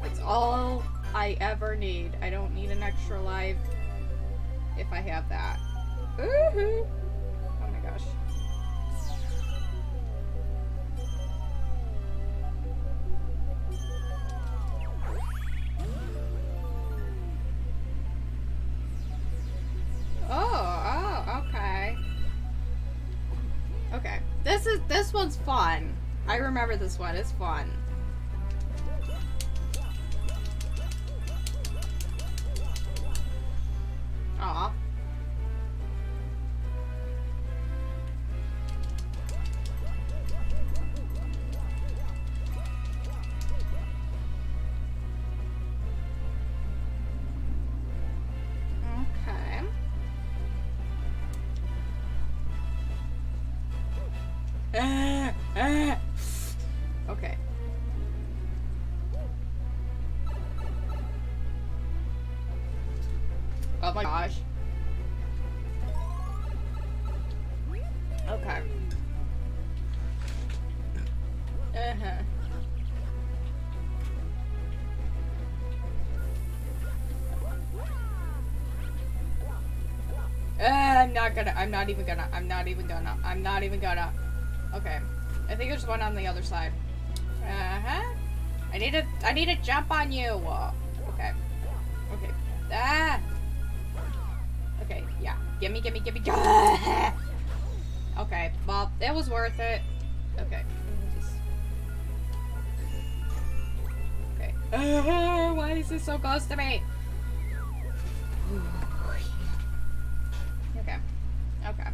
That's all I ever need. I don't need an extra life if I have that. Woohoo! Oh my gosh. This one's fun. I remember this one. It's fun. Aw. Okay. Oh my gosh. Okay. Uh-huh. I'm not even gonna. Okay. I think there's one on the other side. Uh-huh. I need to jump on you. Okay. Okay. Ah! Okay, yeah. Gimme. Okay, well, it was worth it. Okay. Okay. Why is this so close to me? Okay. Okay.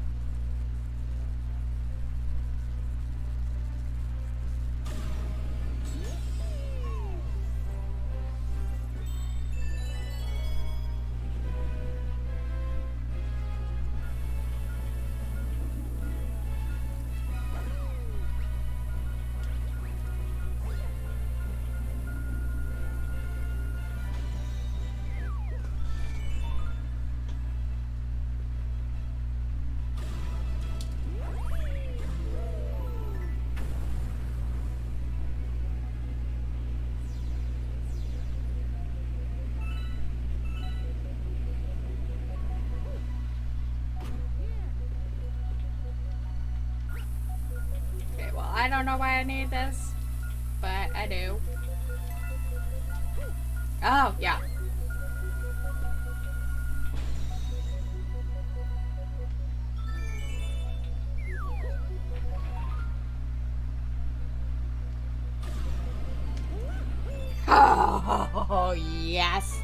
I don't know why I need this, but I do. Oh, yeah. Oh, yes.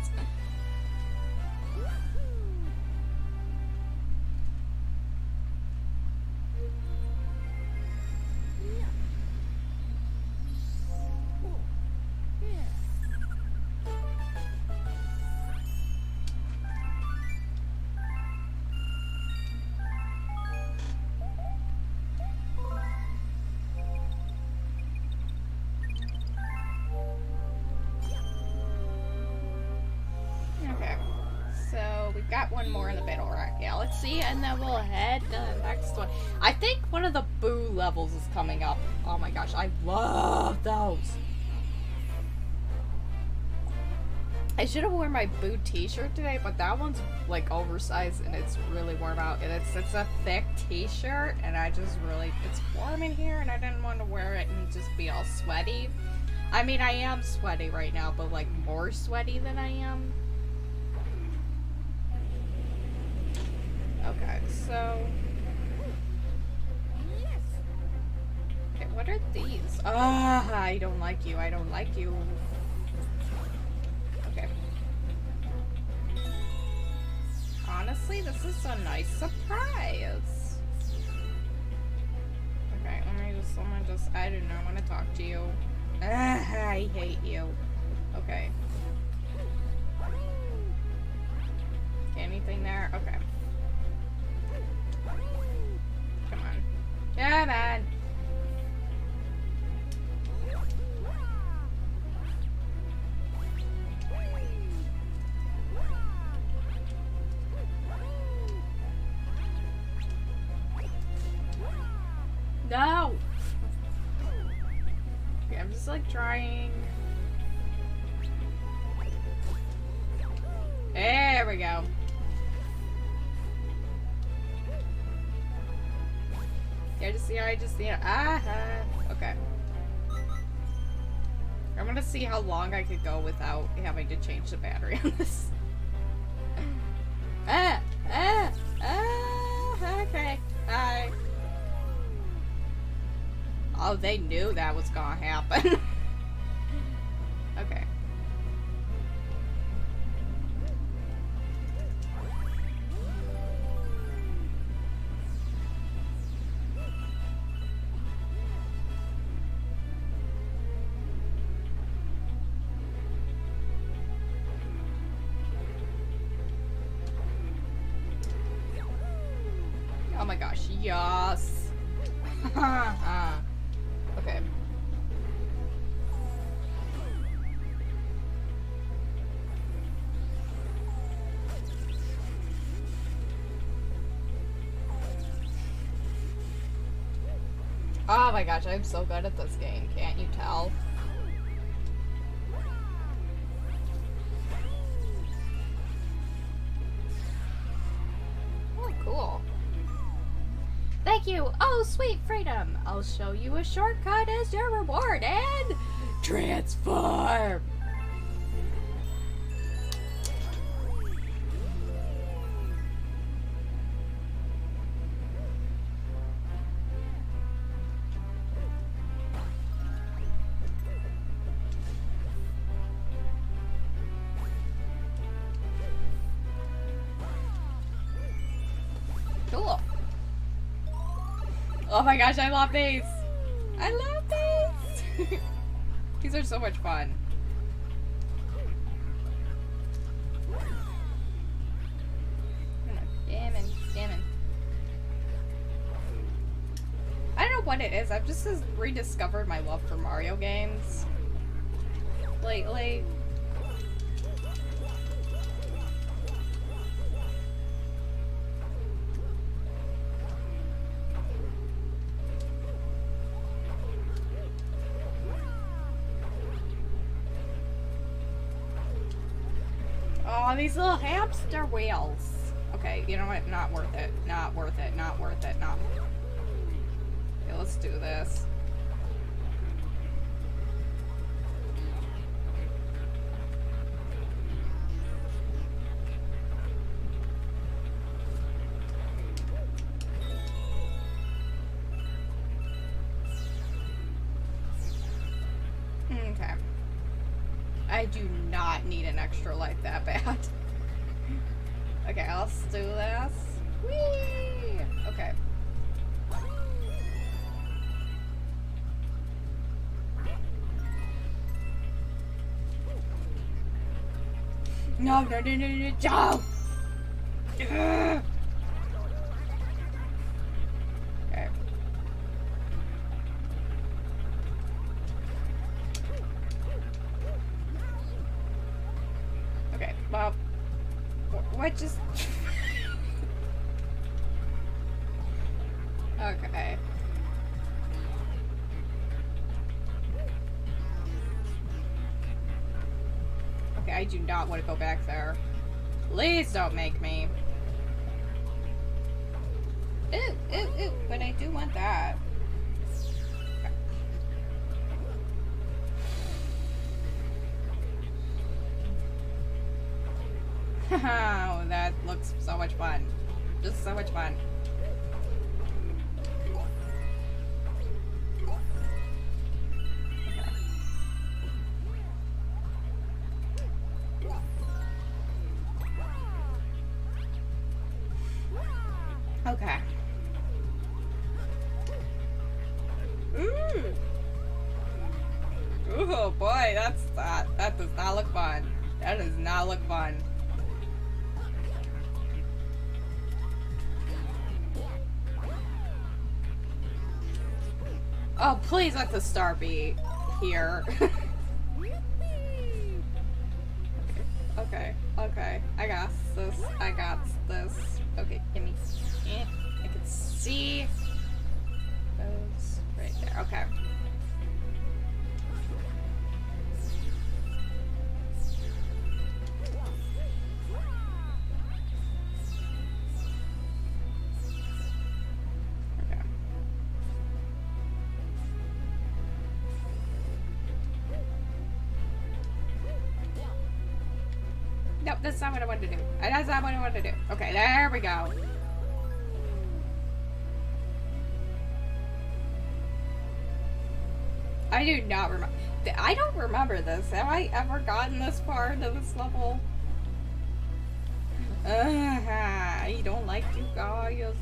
One more in the Battle Rock Galaxy, and then we'll head to the next one. I think one of the Boo levels is coming up. Oh my gosh, I love those. I should have worn my Boo t-shirt today, but that one's like oversized and it's really warm out, and it's a thick t-shirt, and I just really, it's warm in here and I didn't want to wear it and just be all sweaty. I mean, I am sweaty right now, but like more sweaty than I am. Okay, so... Okay, what are these? Ah, oh, I don't like you, I don't like you. Okay. Honestly, this is a nice surprise. Okay, let me just, I do not want to talk to you. Ah, I hate you. Okay. Anything there? Okay. Yeah, man. No. Okay, I'm just like trying. There we go. I just, you know, ah-ha. Okay. I'm gonna see how long I could go without having to change the battery on this. Okay. Hi. Oh, they knew that was gonna happen. Okay. Yes. Okay. Oh my gosh, I'm so good at this game, can't you tell? Oh, sweet freedom! I'll show you a shortcut as your reward and transform! Oh my gosh, I love these! I love these! These are so much fun. Damn it. I don't know what it is, I've just rediscovered my love for Mario games lately. These little hamster wheels. Okay, you know what? Not worth it. Not worth it. Not worth it. Not. Okay, let's do this. I do not need an extra life that bad. Okay, let's do this. Whee! Okay. No, jump! Okay. Okay, well, what just... Okay. Okay, I do not want to go back there. Please don't make me. Ew, ew, ew, but I do want that. Haha, that looks so much fun. Just so much fun. Okay. Ooh. Oh boy, that's that does not look fun. That does not look fun. Oh, please let the star be here. Okay. I got this. Okay, give me. I can see those right there. Okay. Nope, that's not what I wanted to do. That's not what I wanted to do. Okay, there we go. I do not remember. I don't remember this. Have I ever gotten this far into this level? I don't like you guys.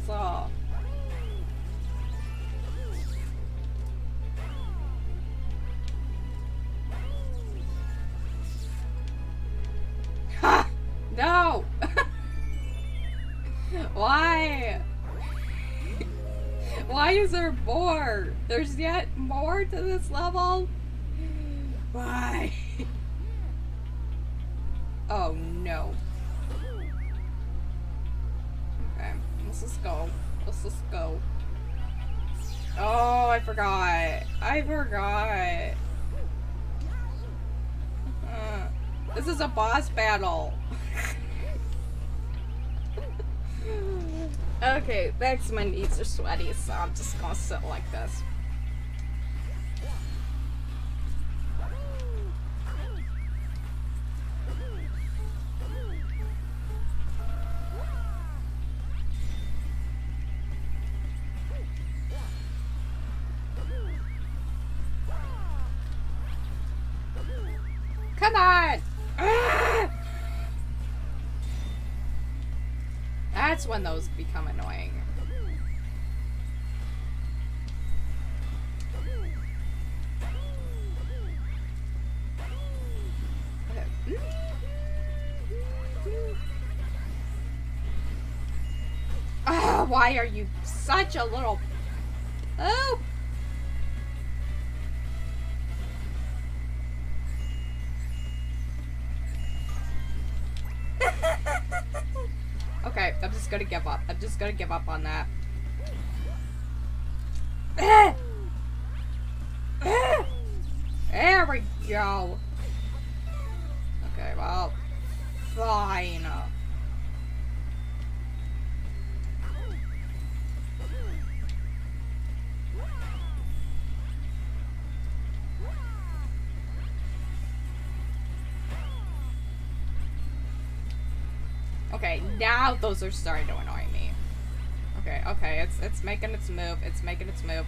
Ha! No! Why? Why is there more? There's yet more to this level? Why? Oh no. Okay, let's just go. Let's just go. Oh, I forgot. This is a boss battle. Okay, thanks. My knees are sweaty, so I'm just gonna sit like this. Come on! That's when those become annoying. Oh, why are you such a little... Oh! Okay, I'm just gonna give up. I'm just gonna give up on that. There we go. Okay, well, fine. Okay, now those are starting to annoy me. Okay, it's making its move.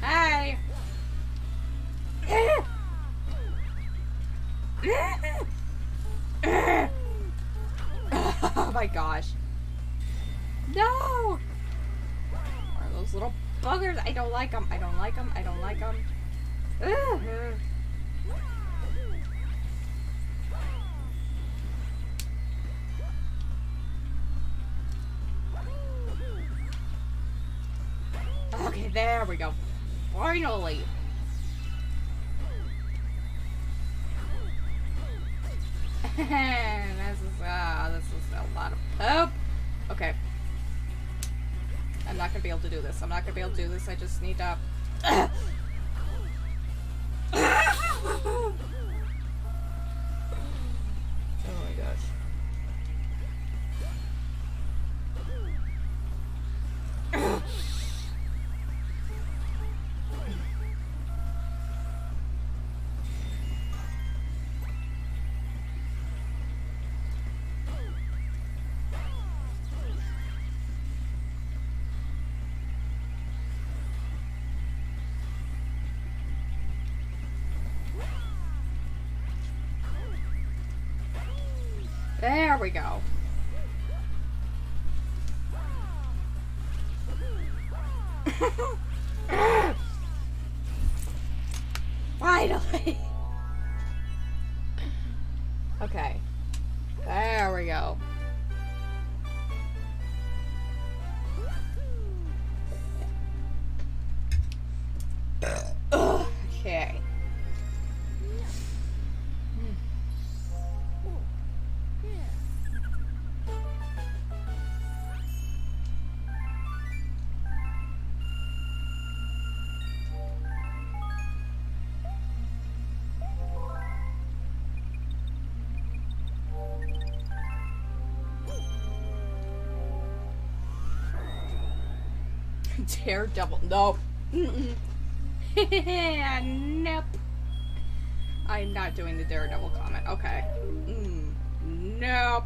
Hey! Oh my gosh. No! Are those little buggers? I don't like them. I don't like them. I don't like them. Okay, there we go. Finally! This is a lot of poop. Okay. I'm not gonna be able to do this. I'm not gonna be able to do this. I just need to... Oh my gosh. There we go. Finally. Okay. There we go. Okay. Daredevil. No. Nope. I'm not doing the Daredevil comment. Okay. Nope.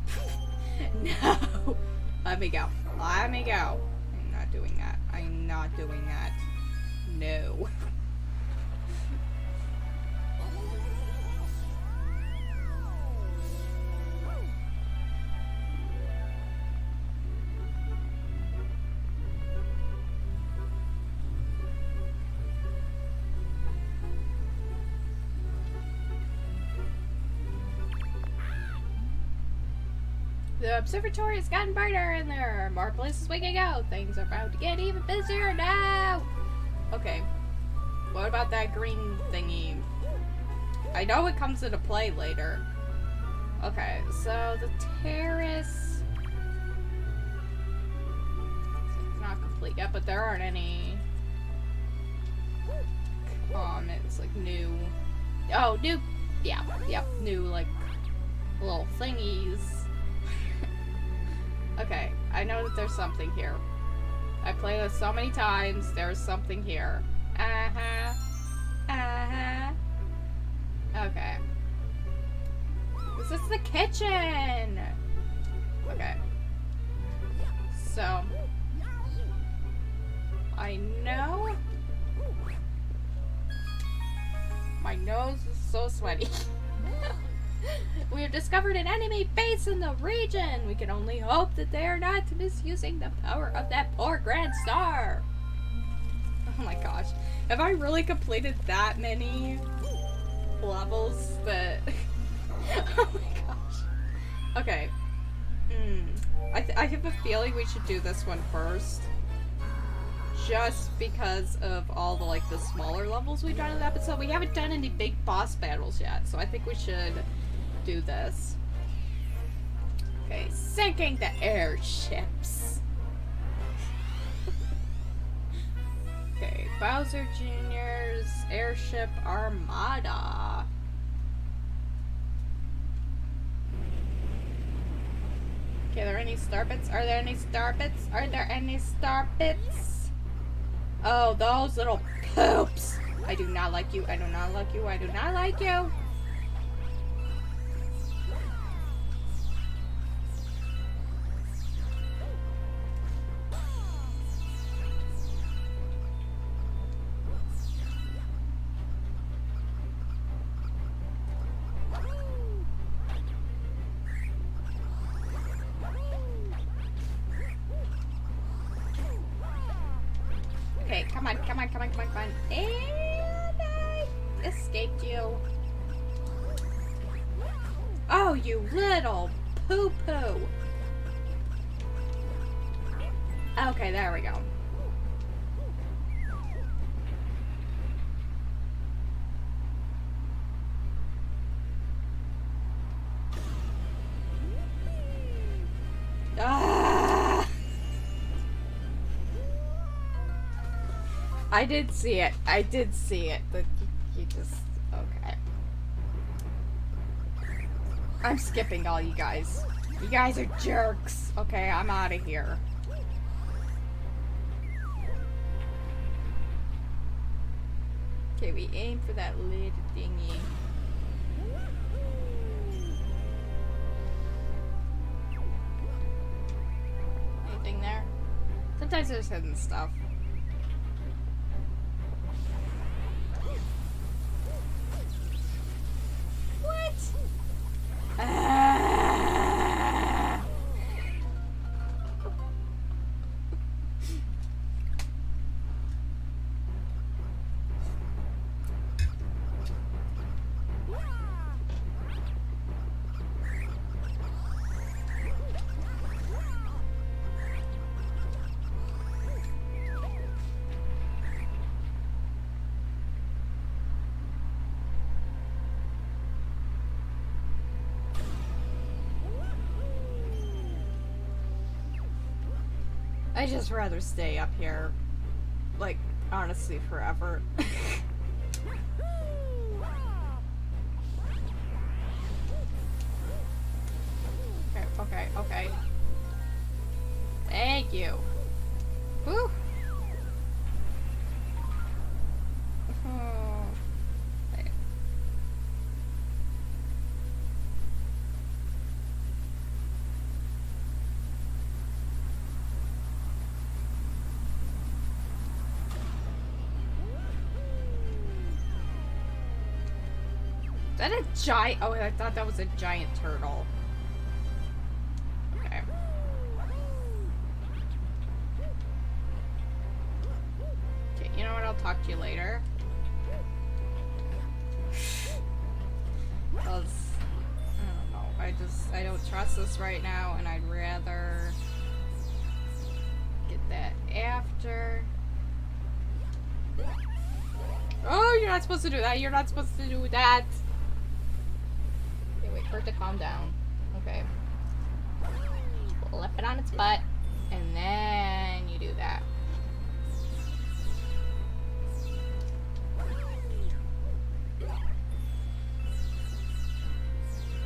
No. Let me go. Let me go. I'm not doing that. I'm not doing that. No. The observatory has gotten brighter and there are more places we can go. Things are about to get even busier now. Okay. What about that green thingy? I know it comes into play later. Okay, so the terrace... It's not complete yet, but there aren't any... It's like new... Oh, new... Yeah, yep, new like... little thingies. Okay, I know that there's something here. I played this so many times, there's something here. Uh-huh. Uh-huh. Okay. This is the kitchen! Okay. So... I know... My nose is so sweaty. We have discovered an enemy base in the region! We can only hope that they are not misusing the power of that poor Grand Star! Oh my gosh. Have I really completed that many levels that... Oh my gosh. Okay. I have a feeling we should do this one first. Just because of all the, like, the smaller levels we've done in the episode. We haven't done any big boss battles yet, so I think we should... do this. Okay, sinking the airships. Okay, Bowser Jr.'s airship armada. Okay, are there any star bits? Are there any star bits? Are there any star bits? Oh, those little poops. I do not like you. I do not like you. I do not like you. Come on, come on, come on, come on, come on. And I escaped you. Oh, you little poo-poo. Okay, there we go. I did see it. I did see it, but you just... okay. I'm skipping all you guys. You guys are jerks. Okay, I'm out of here. Okay, we aim for that little thingy. Anything there? Sometimes there's hidden stuff. I'd just rather stay up here, like, honestly, forever. Okay, okay, okay. Thank you. Woo! Is that a giant? Oh, I thought that was a giant turtle. Okay. Okay, you know what? I'll talk to you later. I don't know. I don't trust this right now, and I'd rather get that after. Oh, you're not supposed to do that. You're not supposed to do that. For it to calm down. Okay. Flip it on its butt, and then you do that.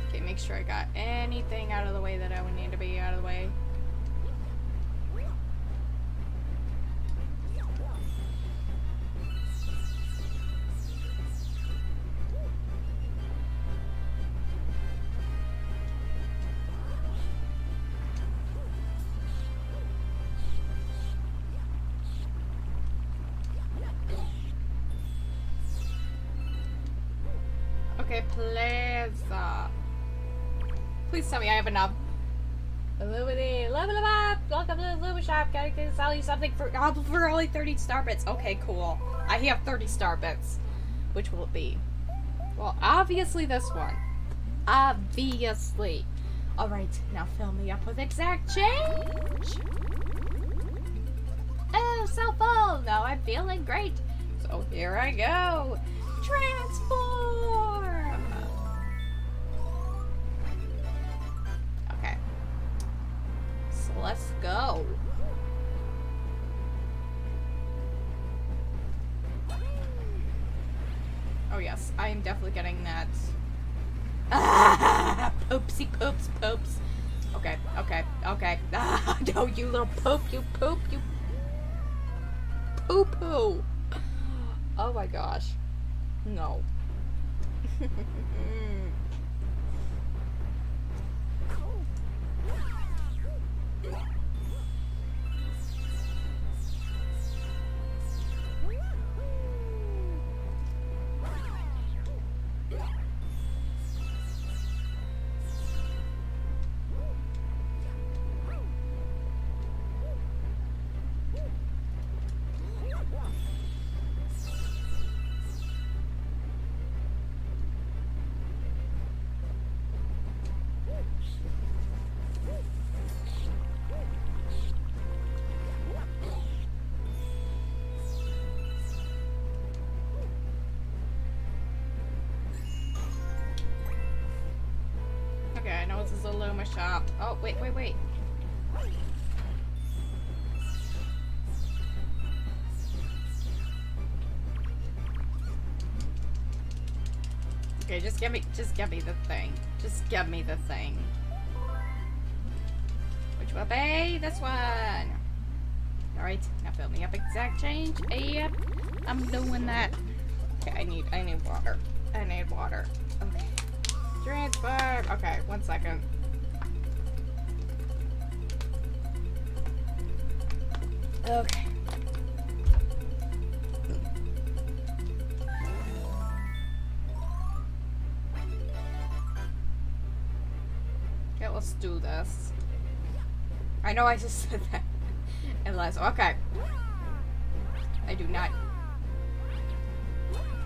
Okay, make sure I got anything out of the way that I would need to be out of the way. Plaza. Please tell me I have enough. Illuminate, level them up. Welcome to the Illumi shop. Gotta sell you something for only 30 star bits. Okay, cool. I have 30 star bits. Which will it be? Well, obviously this one. Obviously. Alright, now fill me up with exact change. Oh, so full. No, I'm feeling great. So here I go. Transform. Let's go. Oh yes, I am definitely getting that. Ah, poopsie poops poops. Okay, okay, okay. Ah, no, you little poop, you poop, you poo poo. Oh my gosh. No. Okay, I know this is a Luma shop. Oh, wait, wait, wait. Okay, just give me the thing. Just give me the thing. Which will be this one. Alright, now fill me up exact change. Yep, I'm doing that. Okay, I need water. I need water. Okay. Transfer. Okay, 1 second. Okay. Okay, let's do this. I know I just said that. Unless, okay. I do not.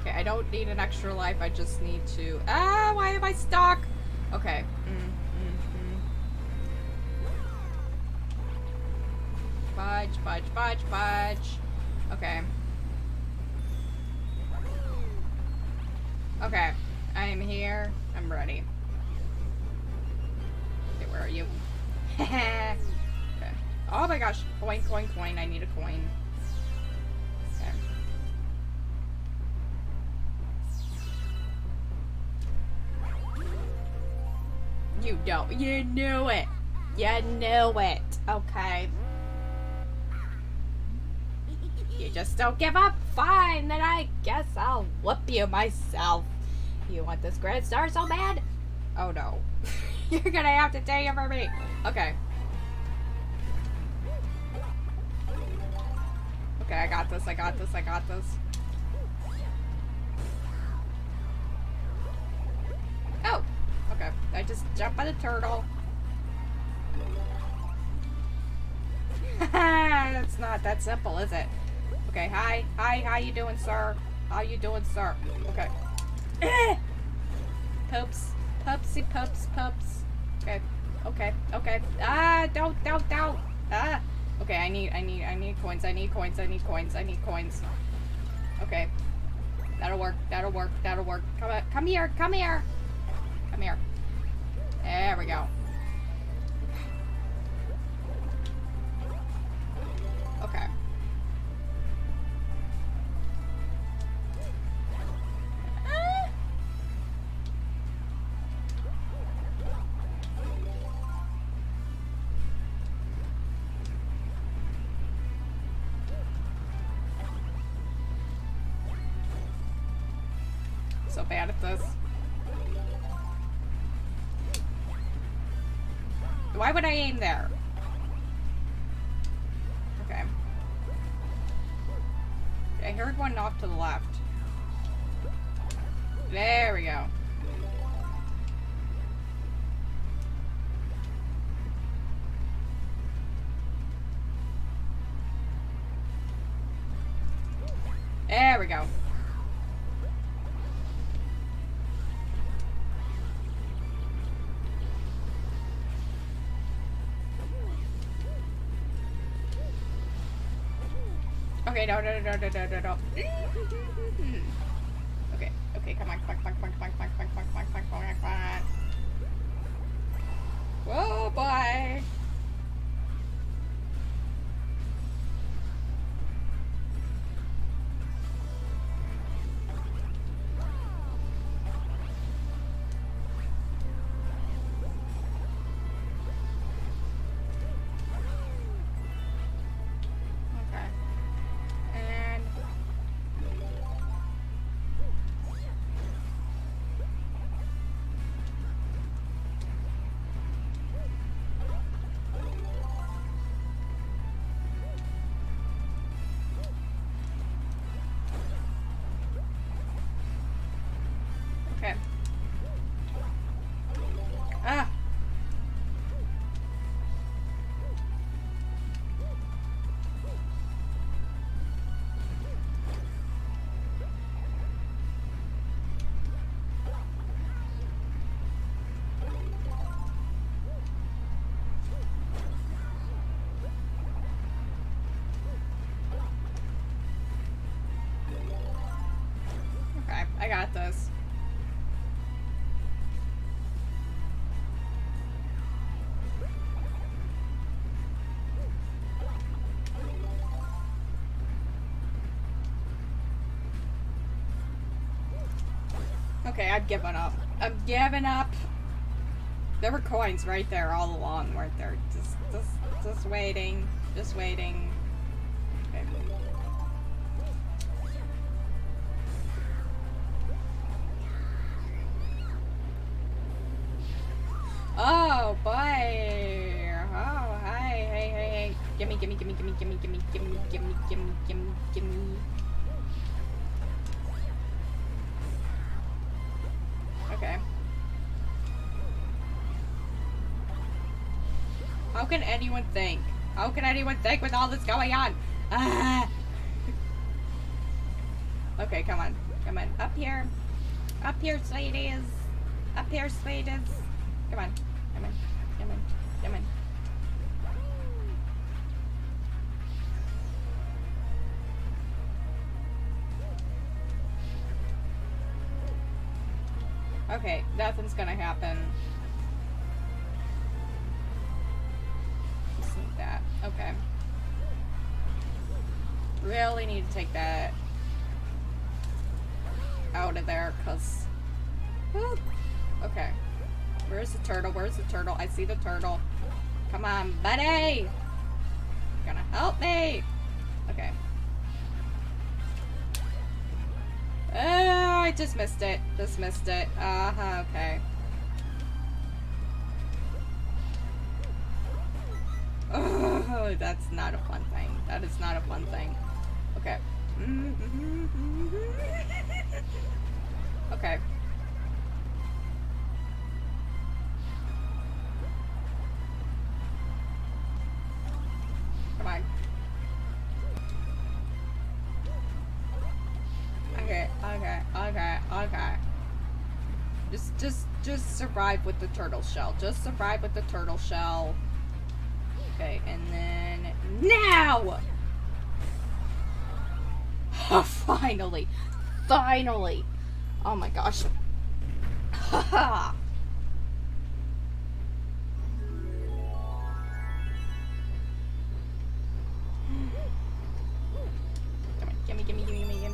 Okay, I don't need an extra life, I just need to... Ah, why am I stuck? Okay. Fudge, fudge, fudge, fudge. Okay. Okay, I am here. I'm ready. Okay, where are you? Okay. Oh my gosh, coin, coin, coin. I need a coin. Okay. You don't. You knew it. You knew it. Okay. You just don't give up? Fine, then I guess I'll whoop you myself. You want this Grand Star so bad? Oh no. You're gonna have to take it from me. Okay. Okay, I got this, I got this, I got this. Oh! Okay, I just jumped on the turtle. That's not that simple, is it? Okay, hi, hi, how you doing, sir? How you doing, sir? Okay. Poops, poopsy, poops, poops. Okay, okay, okay. Ah, don't. Ah. Okay, I need coins, I need coins. Okay. That'll work. Come here. There we go. Okay. So bad at this. Why would I aim there? Okay. I heard one off to the left. There we go. There we go. Okay, no. Okay, come on. Whoa, boy. I got this. Okay, I've given up. I'm giving up. There were coins right there all along, weren't there? Just waiting. Just waiting. Okay. Oh, boy. Oh, hi. Hey, hey, hey. Gimme, gimme, gimme, gimme, gimme, gimme, gimme, gimme, gimme, gimme, gimme. Okay. How can anyone think? How can anyone think with all this going on? Ah. Okay, come on. Come on. Up here. Up here, ladies. Up here, ladies. Come on. Come on. Come on. Come on. Okay, nothing's gonna happen. Just need that. Okay. Really need to take that out of there, cause... Woo. Okay. Where's the turtle? Where's the turtle? I see the turtle. Come on, buddy! You're gonna help me! Okay. Oh, I just missed it. Just missed it. Uh-huh, okay. Oh, that's not a fun thing. That is not a fun thing. Okay. Okay. Come on. Okay, okay, okay, okay. Just survive with the turtle shell. Just survive with the turtle shell. Okay, and then... Now! Oh, finally! Finally! Oh my gosh. Haha! Come on, gimme, gimme, gimme, gimme, gimme.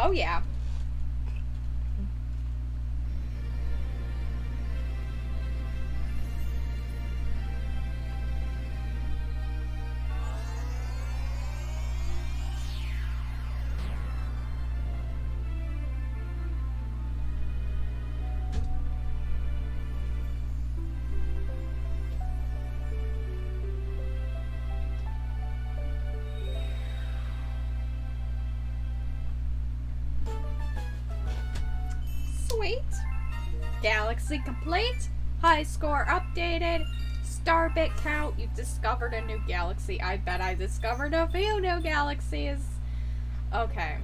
Oh, yeah. Galaxy complete, high score updated, star bit count. You've discovered a new galaxy. I bet I discovered a few new galaxies. Okay.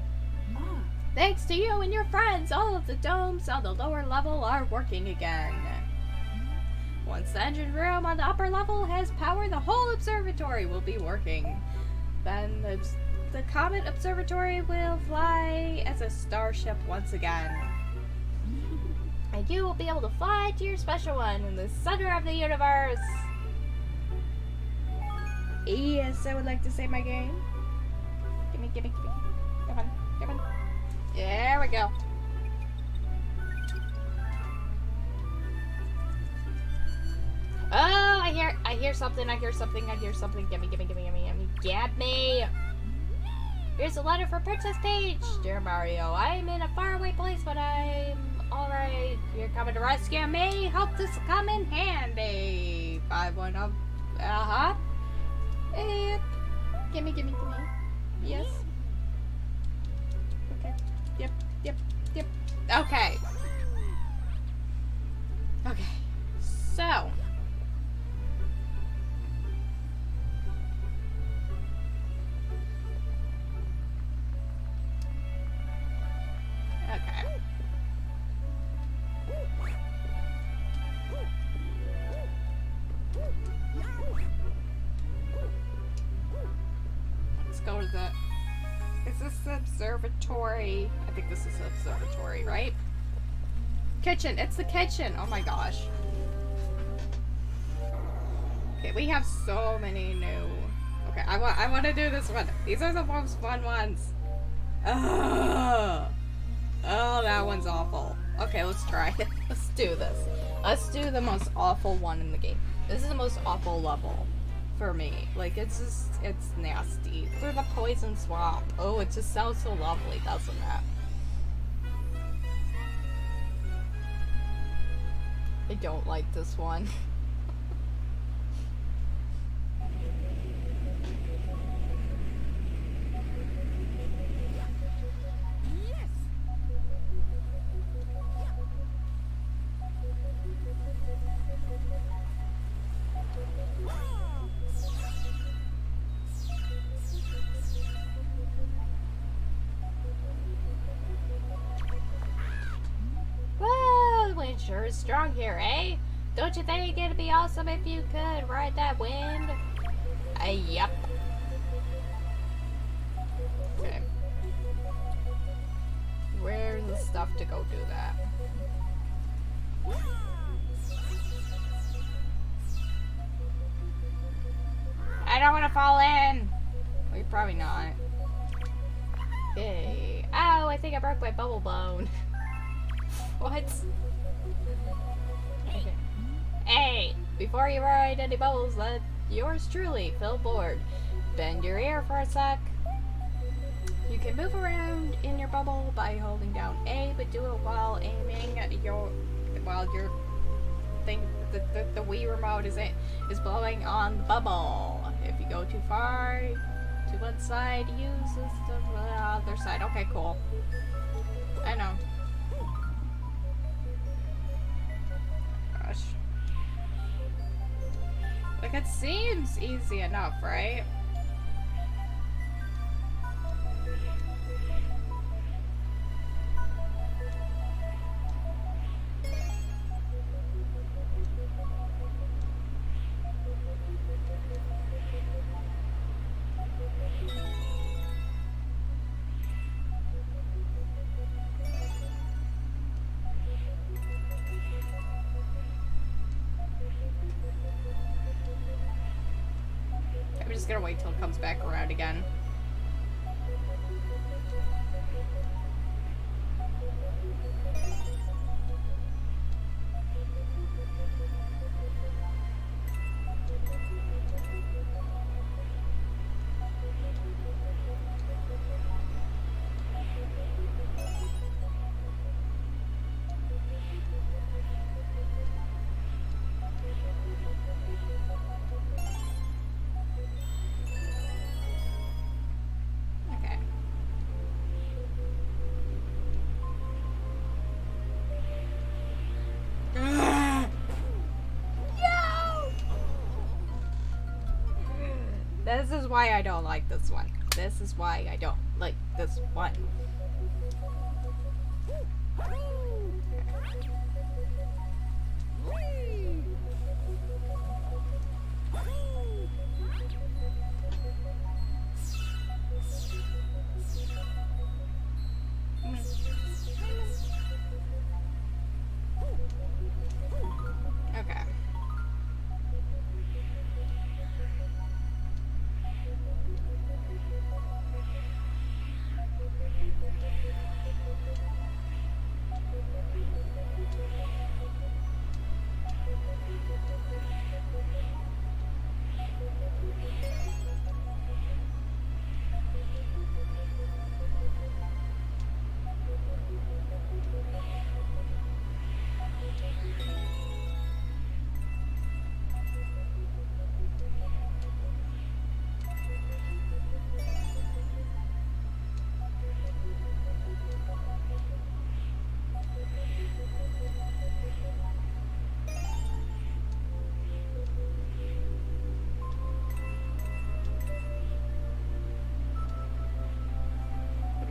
Thanks to you and your friends, all of the domes on the lower level are working again. Once the engine room on the upper level has power, the whole observatory will be working. Then the Comet Observatory will fly as a starship once again. And you will be able to fly to your special one in the center of the universe. Yes, I would like to save my game. Gimme, gimme, gimme. Come on, come on. There we go. Oh, I hear something, I hear something, I hear something. Gimme, gimme, gimme, gimme, gimme. Get me! Here's a letter for Princess Peach. Dear Mario, I'm in a faraway place, but I'm... Alright, you're coming to rescue me. Hope this will come in handy. 5-1 up. Uh-huh. Yep. Gimme, gimme, gimme. Yes. Okay. Yep, yep, yep. Okay. Okay. So. Okay. Go to the... Is this the observatory? I think this is the observatory, right? Kitchen! It's the kitchen! Oh my gosh. Okay, we have so many new... Okay, I want to do this one. These are the most fun ones. Ugh. Oh, that one's awful. Okay, let's try it. Let's do this. Let's do the most awful one in the game. This is the most awful level for me. Like, it's just, it's nasty. Through the poison swamp. Oh, it just sounds so lovely, doesn't it? I don't like this one. Strong here, eh? Don't you think it'd be awesome if you could ride that wind? Yep. Okay. Where's the stuff to go do that? I don't want to fall in! Well, you're probably not. Okay. Oh, I think I broke my bubble bone. What? Okay. Hey! Before you ride any bubbles, let yours truly, Phil Board, bend your ear for a sec. You can move around in your bubble by holding down A, but do it while aiming while your thing, the Wii remote is blowing on the bubble. If you go too far to one side, use the other side. Okay, cool. I know. Like, it seems easy enough, right? I'm just gonna wait till it comes back around again. This is why I don't like this one. This is why I don't like this one.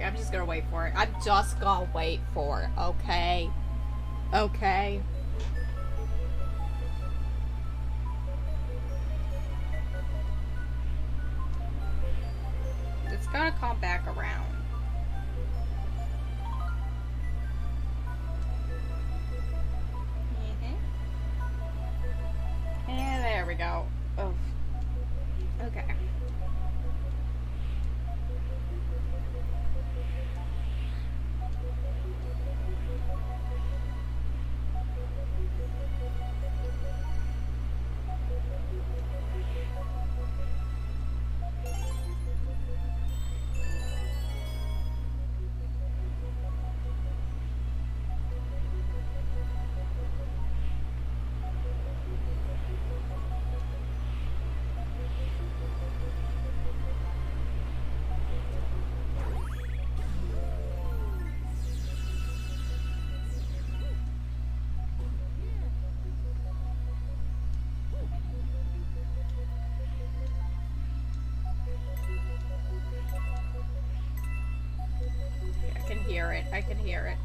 I'm just gonna wait for it. I'm just gonna wait for it, okay? Okay? It's gonna come back around. Mm-hmm. And there we go. Oh, it. I can hear it.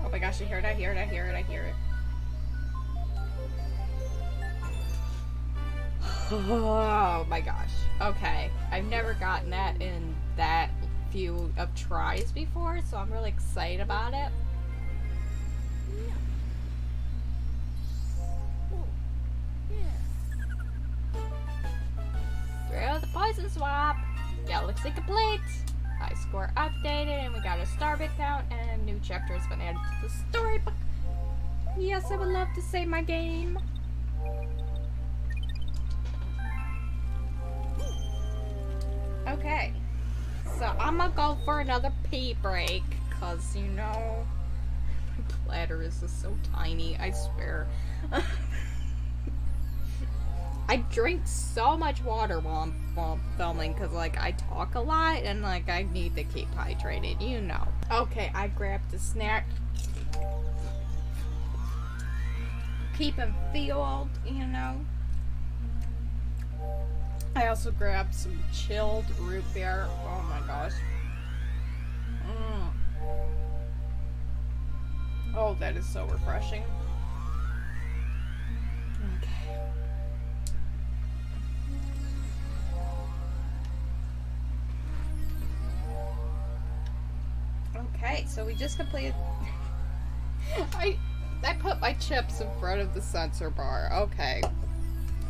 Oh my gosh, I hear it, I hear it, I hear it, I hear it. Oh my gosh. Okay. I've never gotten that in that few of tries before, so I'm really excited about it. Through the poison swap! Galaxy complete! High score updated, and we got a star bit count, and a new chapter has been added to the storybook. Yes, I would love to save my game. Okay, so I'm gonna go for another pee break, cause you know, my bladder is just so tiny, I swear. I drink so much water while I'm filming because, like, I talk a lot and, like, I need to keep hydrated, you know. Okay, I grabbed a snack. Keep them fueled, you know. I also grabbed some chilled root beer. Oh my gosh. Mm. Oh, that is so refreshing. Okay. Okay, so we just completed... I put my chips in front of the sensor bar. Okay.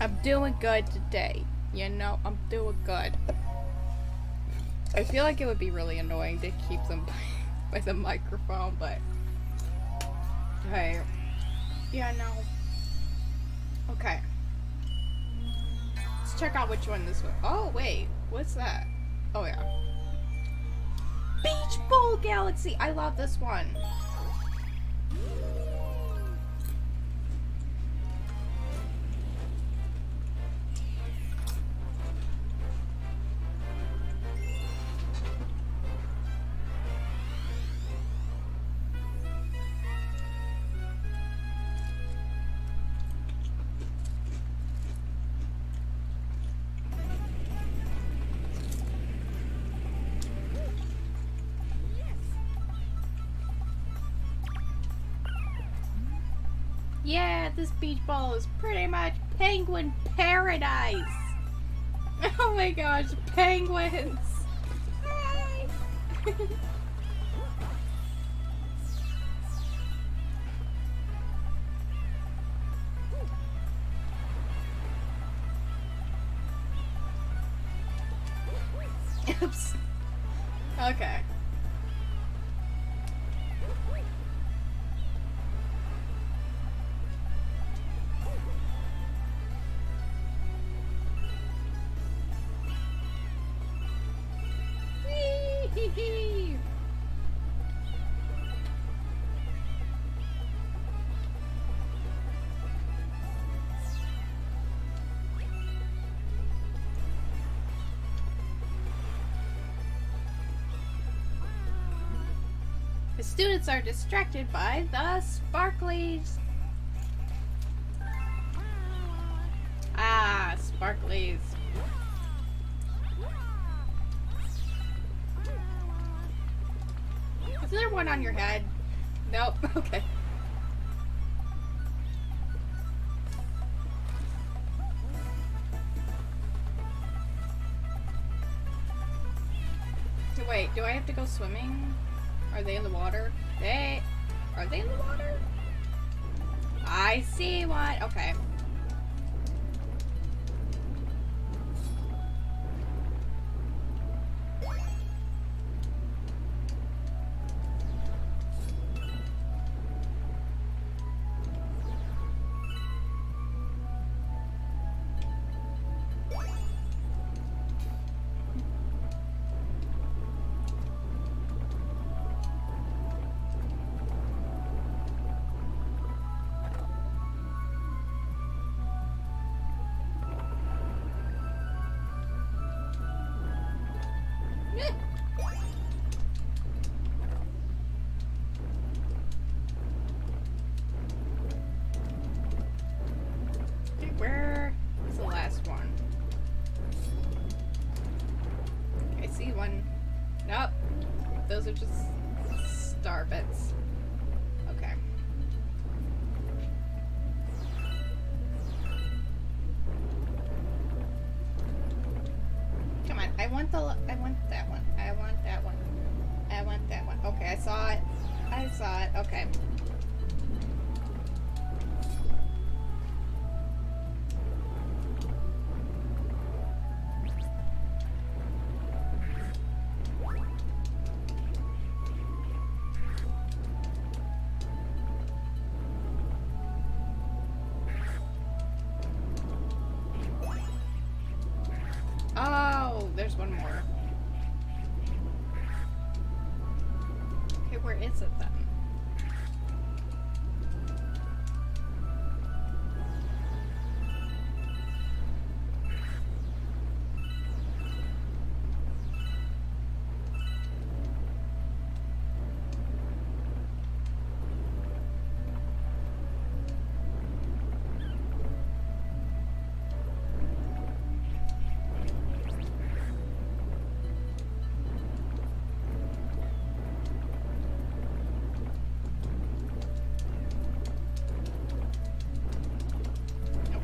I'm doing good today. You know, I'm doing good. I feel like it would be really annoying to keep them by the microphone, but... Okay. Yeah, no. Okay. Let's check out which one this one... Oh, wait. What's that? Oh, yeah. Beach Bowl Galaxy! I love this one! Yeah, this beach ball is pretty much penguin paradise. Oh my gosh, penguins. Hi. Oops. Okay. The students are distracted by the sparklies. Ah, sparklies. Is there one on your head? Nope, okay. Wait, do I have to go swimming? Are they in the water? Are they in the water? I see one. Okay.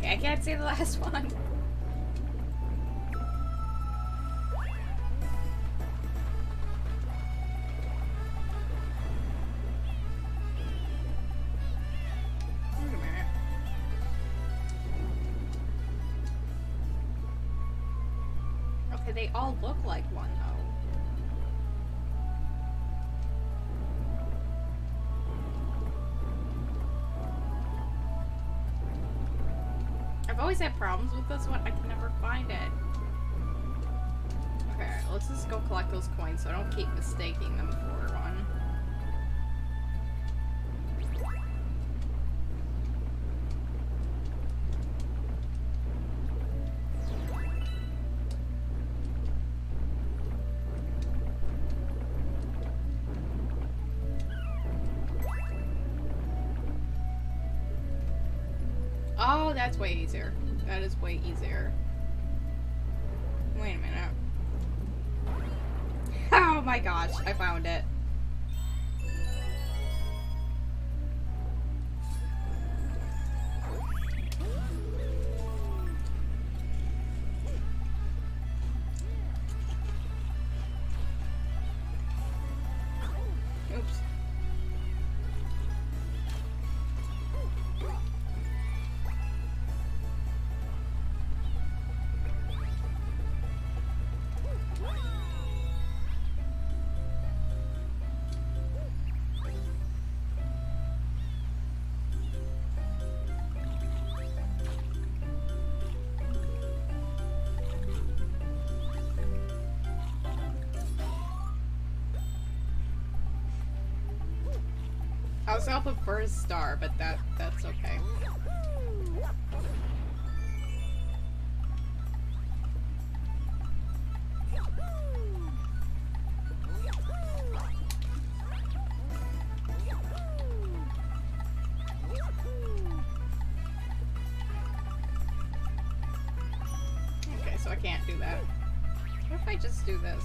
I can't see the last one. Okay, they all look like one though. I have problems with this one. I can never find it. Okay, let's just go collect those coins so I don't keep mistaking them for one. Oh, that's way easier. That is way easier. Wait a minute. Oh my gosh, I found it. Oops. I was up for a star, but that's okay. can't do that. What if I just do this?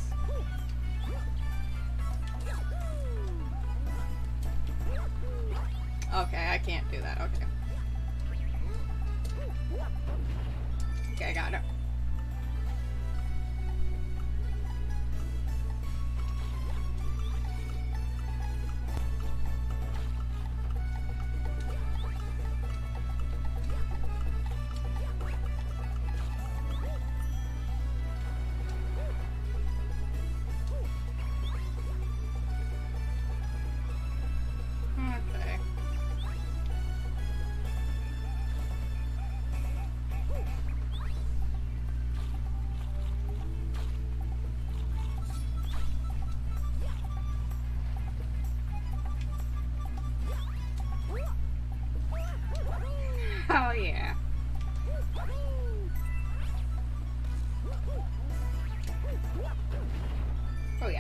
Okay, I can't do that. Okay. Okay, I got it.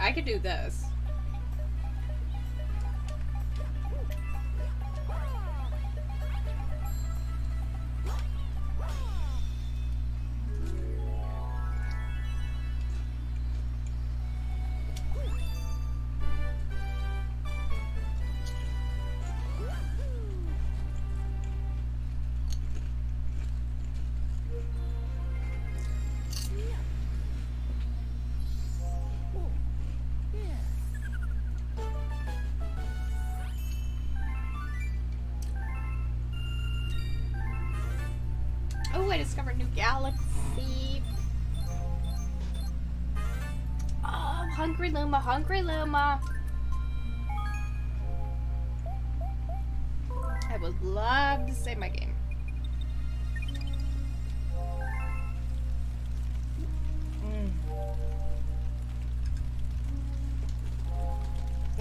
I could do this. I discovered new galaxy. Oh, hungry Luma, hungry Luma. I would love to save my game.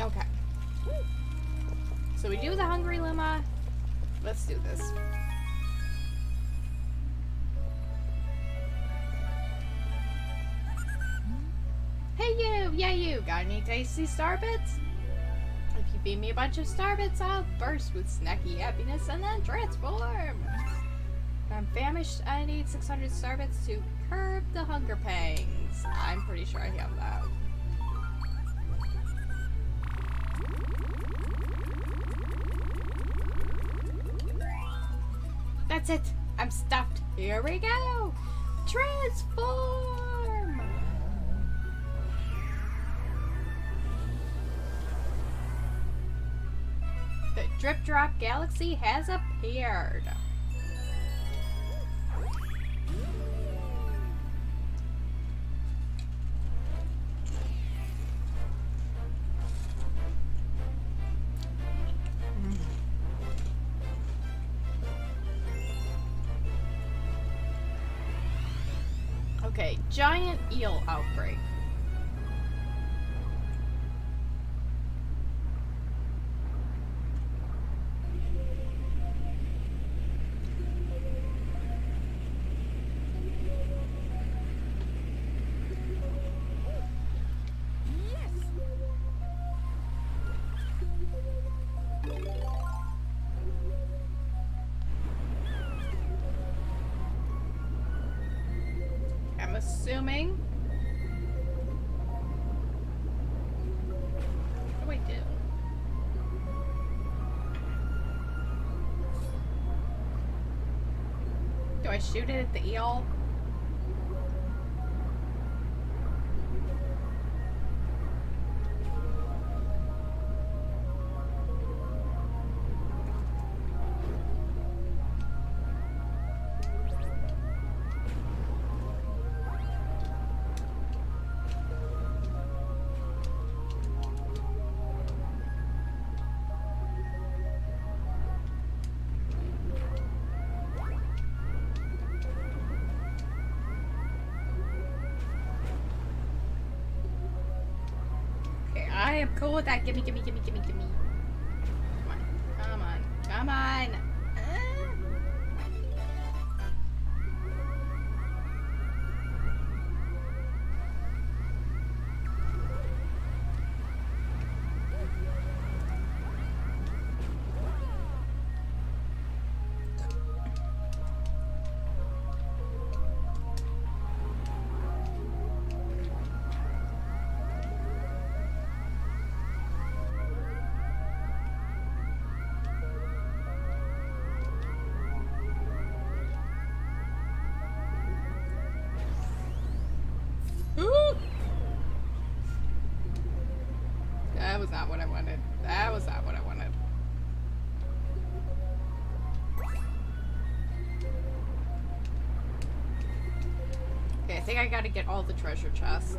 Okay. So we do the hungry Luma. Let's do this. Got any tasty star bits? If you feed me a bunch of star bits, I'll burst with snacky happiness and then transform. I'm famished. I need 600 star bits to curb the hunger pangs. I'm pretty sure I have that. That's it. I'm stuffed. Here we go. Transform. Drip Drop Galaxy has appeared. Okay, giant eel outbreak. Assuming. What do I do? Do I shoot it at the eel? Cool with that. Gimme, gimme, gimme, gimme, gimme. Come on. Come on. Come on. That was not what I wanted. Okay, I think I gotta get all the treasure chests.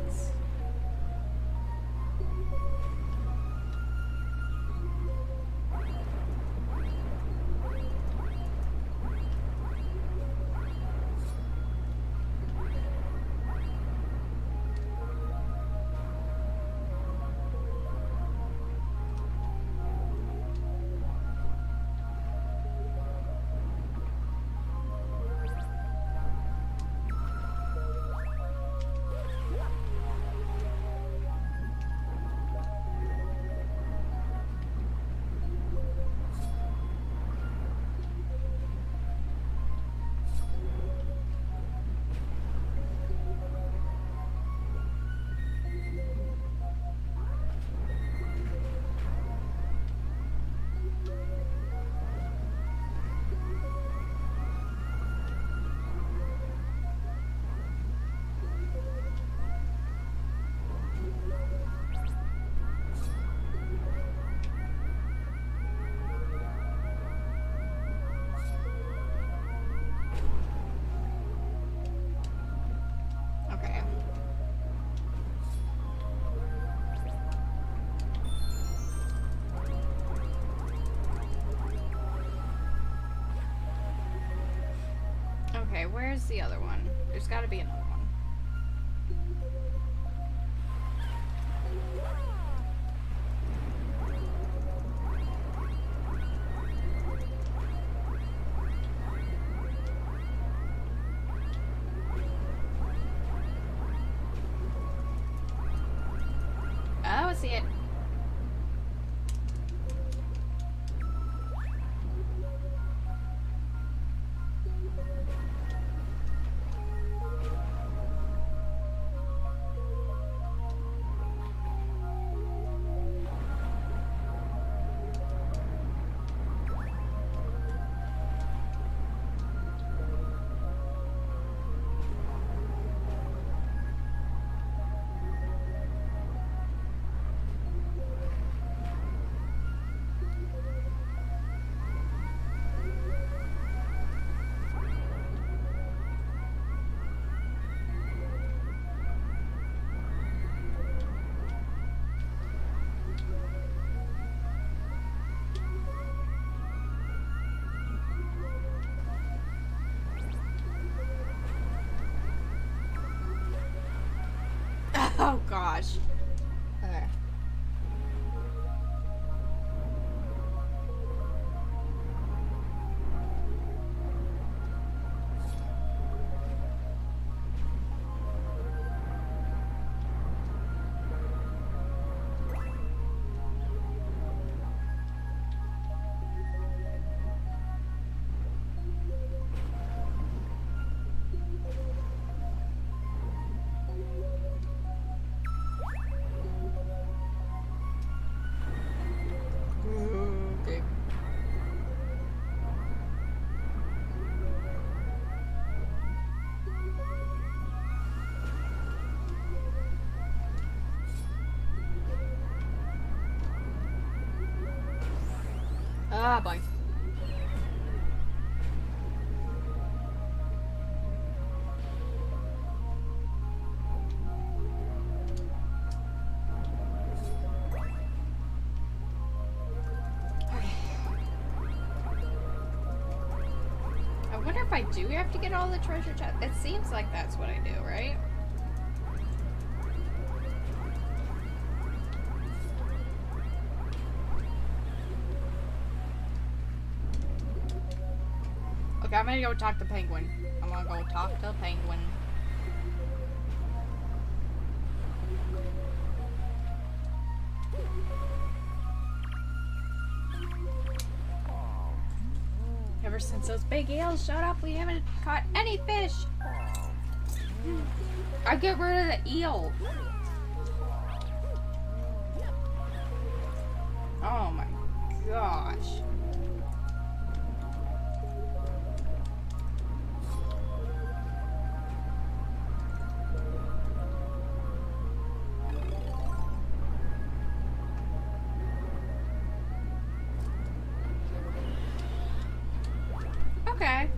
Okay, where's the other one? There's gotta be another one. Oh gosh. Okay. Ah, boy. I wonder if I do have to get all the treasure chests. It seems like that's what I do, right? I'm gonna go talk to Penguin. I'm gonna go talk to Penguin. Ever since those big eels showed up, we haven't caught any fish. I get rid of the eel. Oh my gosh. Okay.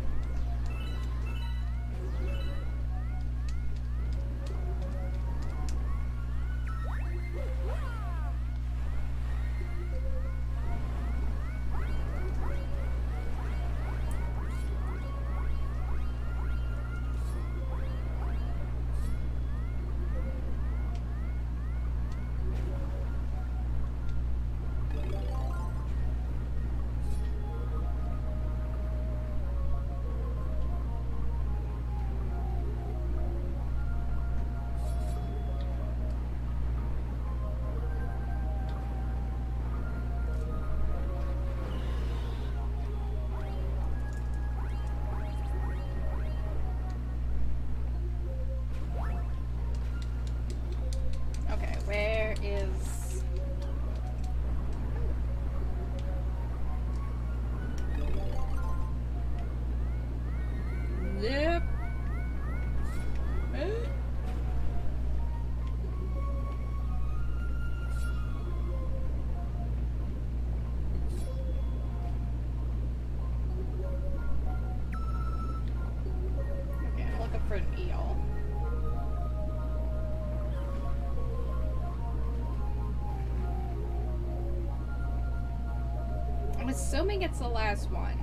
Assuming it's the last one,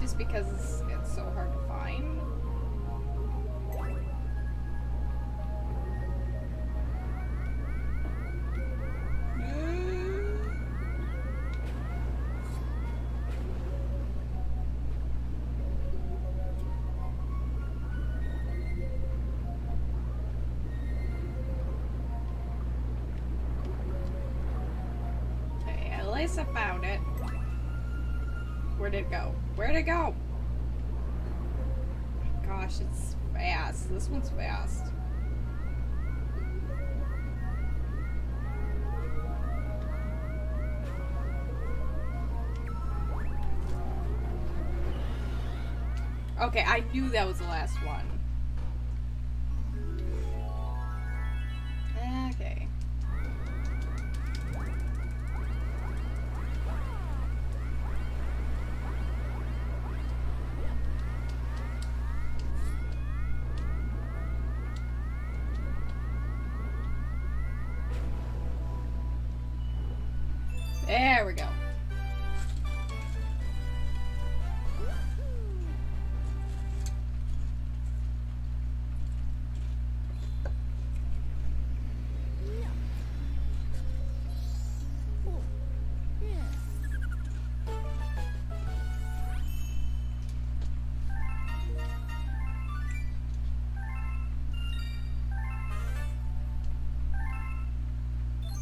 just because it's so hard to find. I found it. Where'd it go? Where'd it go? Oh gosh, it's fast. This one's fast. Okay, I knew that was the last one. There we go.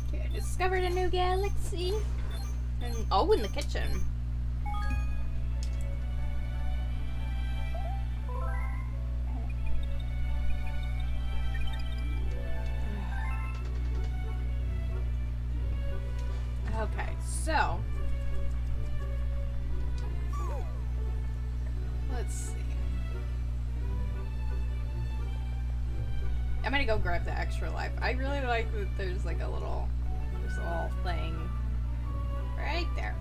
Okay, I discovered a new galaxy. Oh, in the kitchen. Okay, so let's see. I'm gonna go grab the extra life. I really like that there's like a little, there's a little thing right there.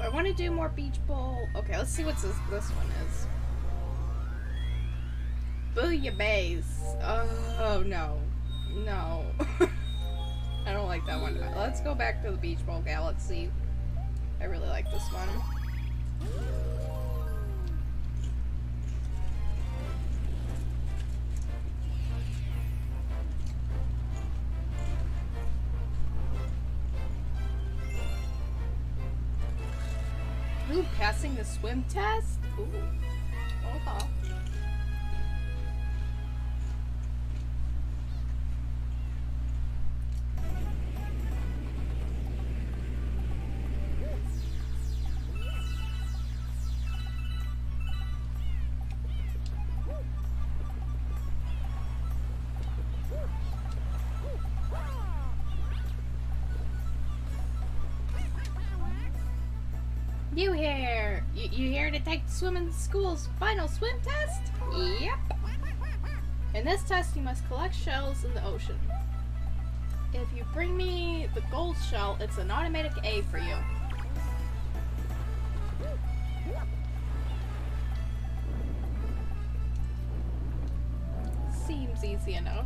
I want to do more Beach Bowl. Okay, let's see what this one is. Booyah Bass. Oh, no. No. I don't like that one. Let's go back to the Beach Bowl Galaxy. I really like this one. Passing the swim test? Ooh. Okay. You here? You here to take swimming school's final swim test? Yep. In this test, you must collect shells in the ocean. If you bring me the gold shell, it's an automatic A for you. Seems easy enough.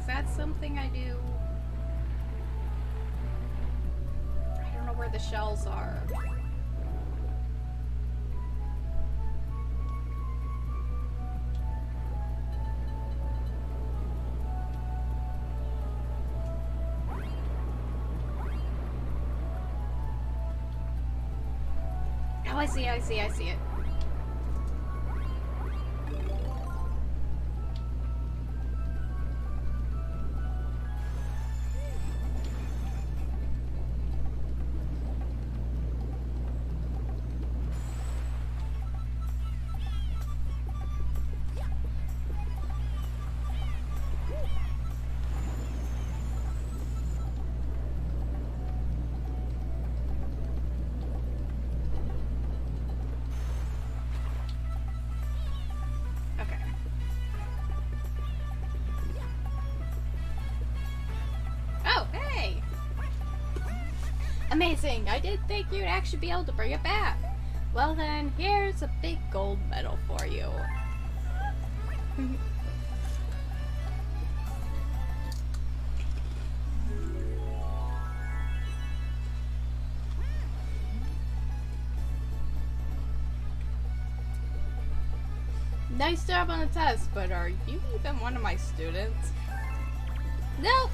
Is that something I do? I don't know where the shells are. Oh, I see, I see, I see it. Amazing! I didn't think you'd actually be able to bring it back! Well then, here's a big gold medal for you. Nice job on the test, but are you even one of my students? Nope!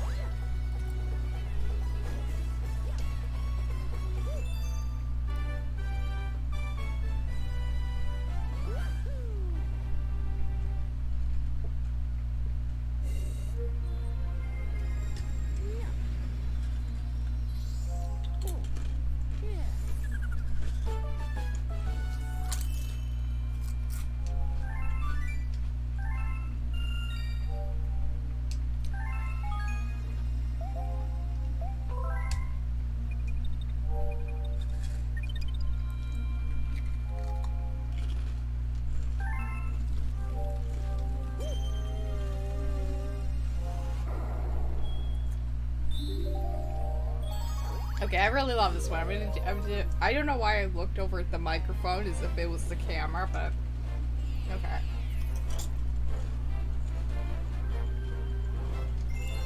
Okay, I really love this one. I don't know why I looked over at the microphone as if it was the camera, but okay.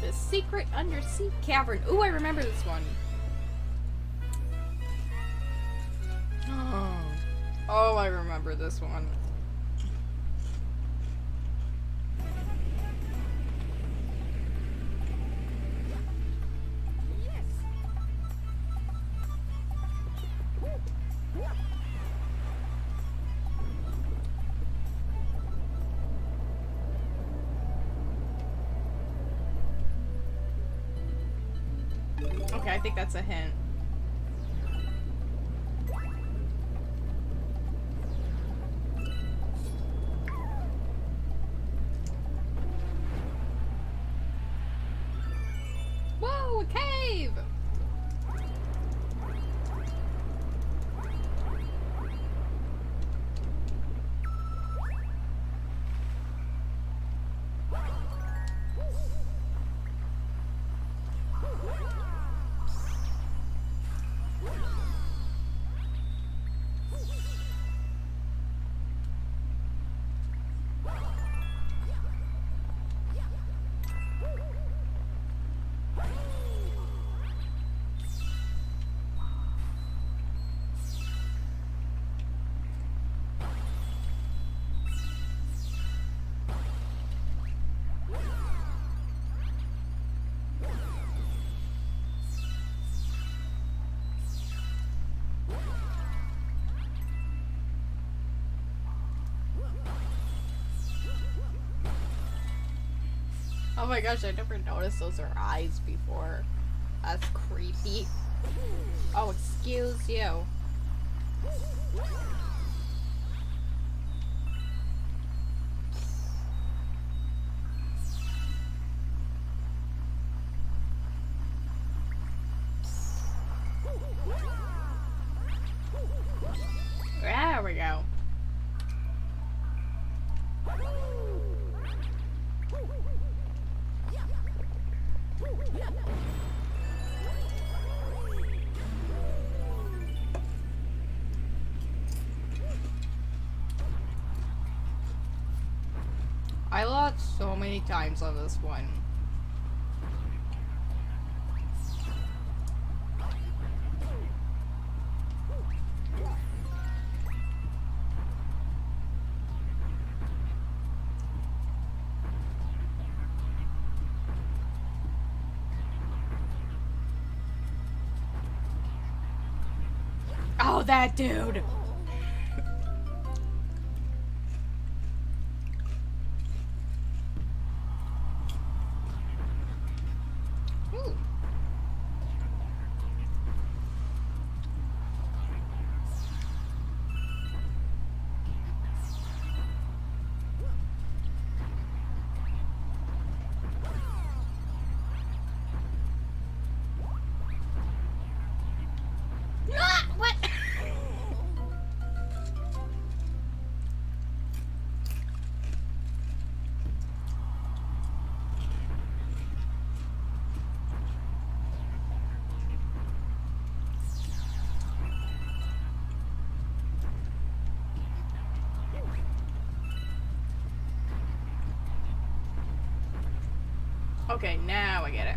The Secret Undersea Cavern. Ooh, I remember this one. Oh, I remember this one. I think that's a hint. Whoa, a cave! Oh my gosh, I never noticed those are eyes before. That's creepy. Oh, excuse you. There we go. I lost so many times on this one. Oh, that dude! Okay, now I get it.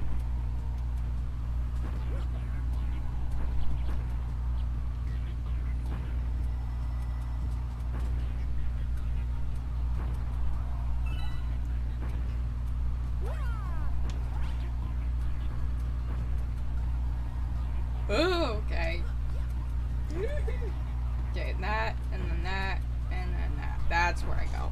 Ooh, okay. Okay, that, and then that, and then that. That's where I go.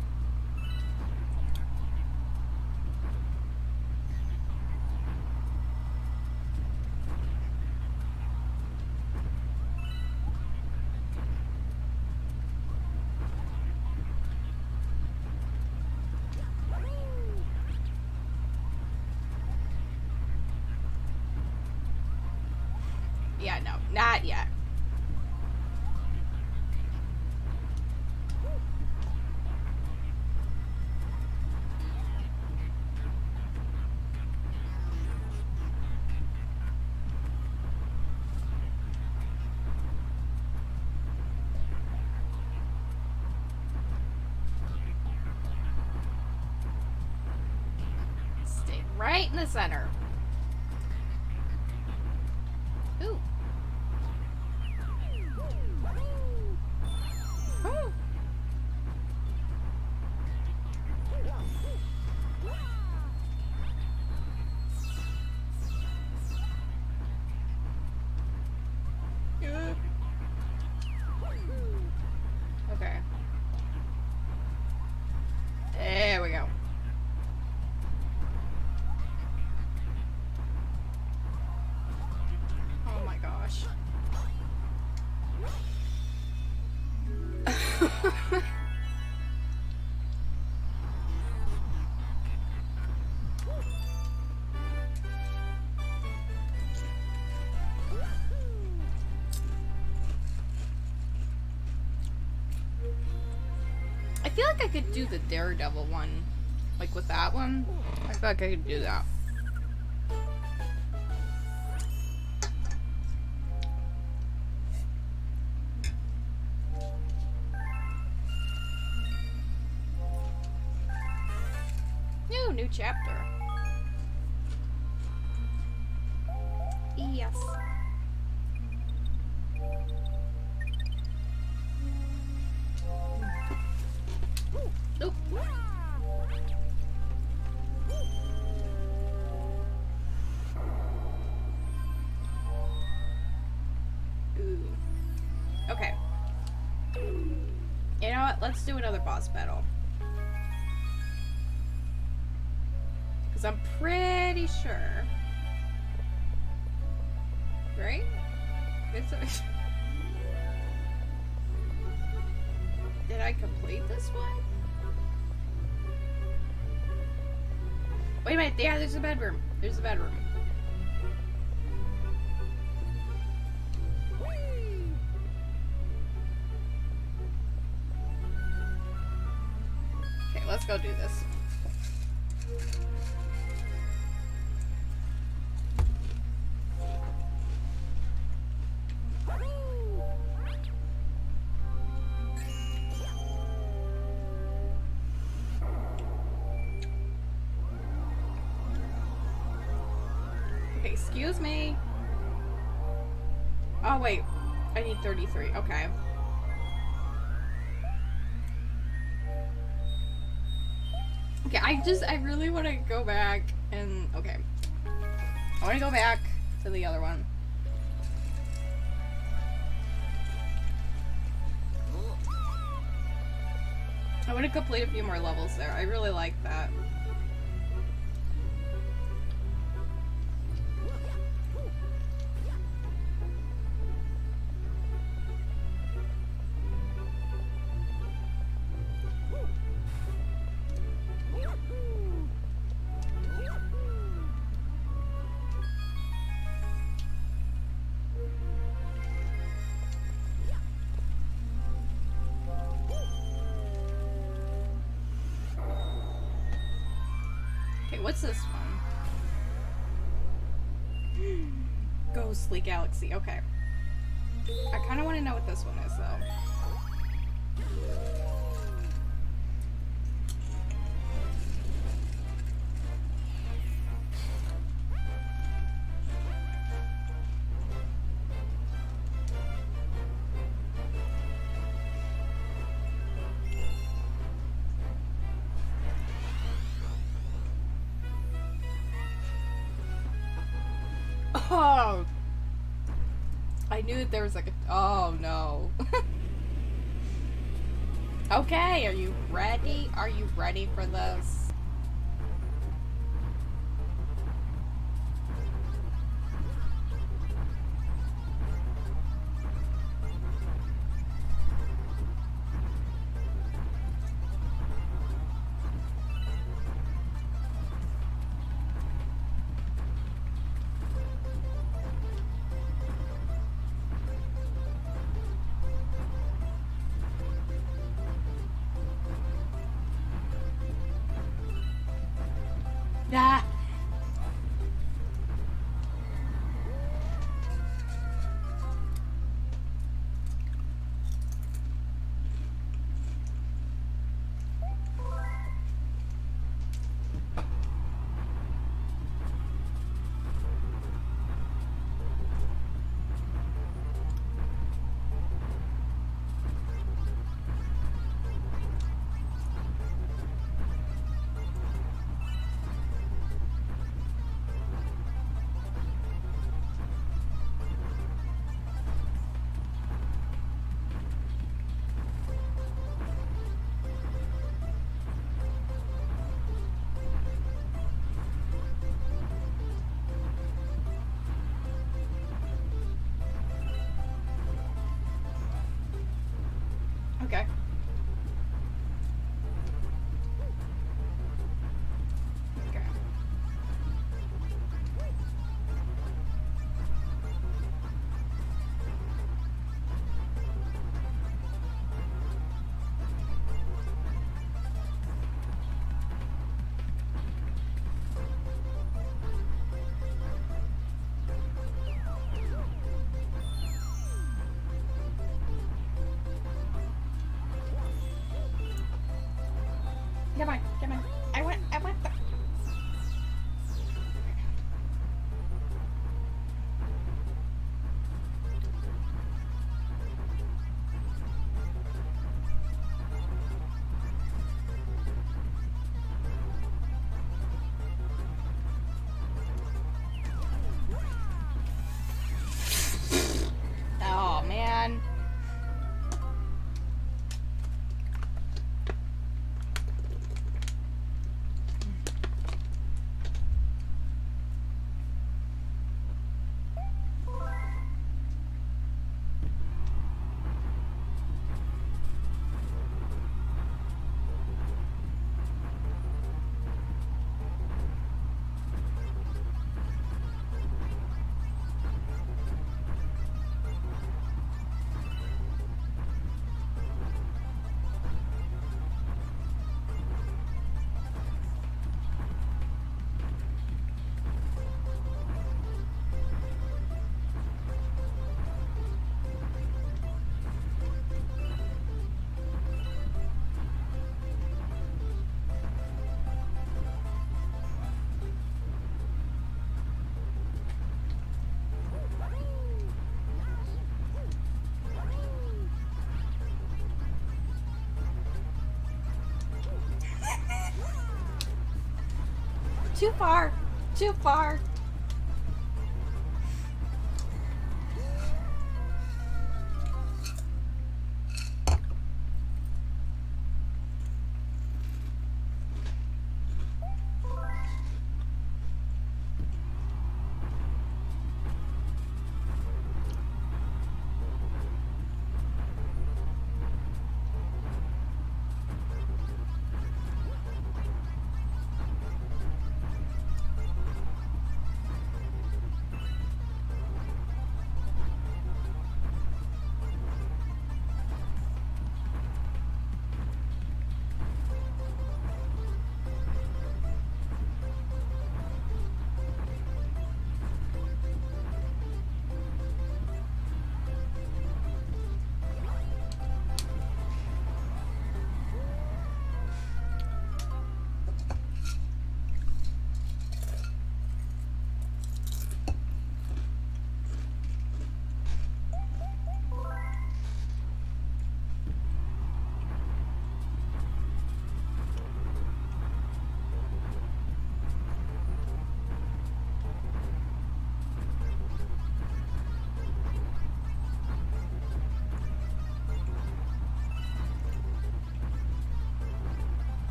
Yeah, no, not yet. Right in the center. feel like I could do the Daredevil one. Like with that one, I feel like I could do that. Ooh, new chapter. Yes. Nope. Ooh. Okay. You know what? Let's do another boss battle. Because I'm pretty sure. Right? Did I complete this one? Wait a minute, yeah, there's a bedroom. There's a bedroom. Okay, let's go do this. Excuse me. Oh wait, I need 33. Okay. Okay, I really want to go back and okay. I want to go back to the other one. I want to complete a few more levels there. I really like that. What's this one? Ghostly Galaxy, okay. I kind of want to know what this one is, though. Oh, I knew that there was like a, oh no. Okay, are you ready? Are you ready for this? Nah. Okay. Okay. Too far. Too far.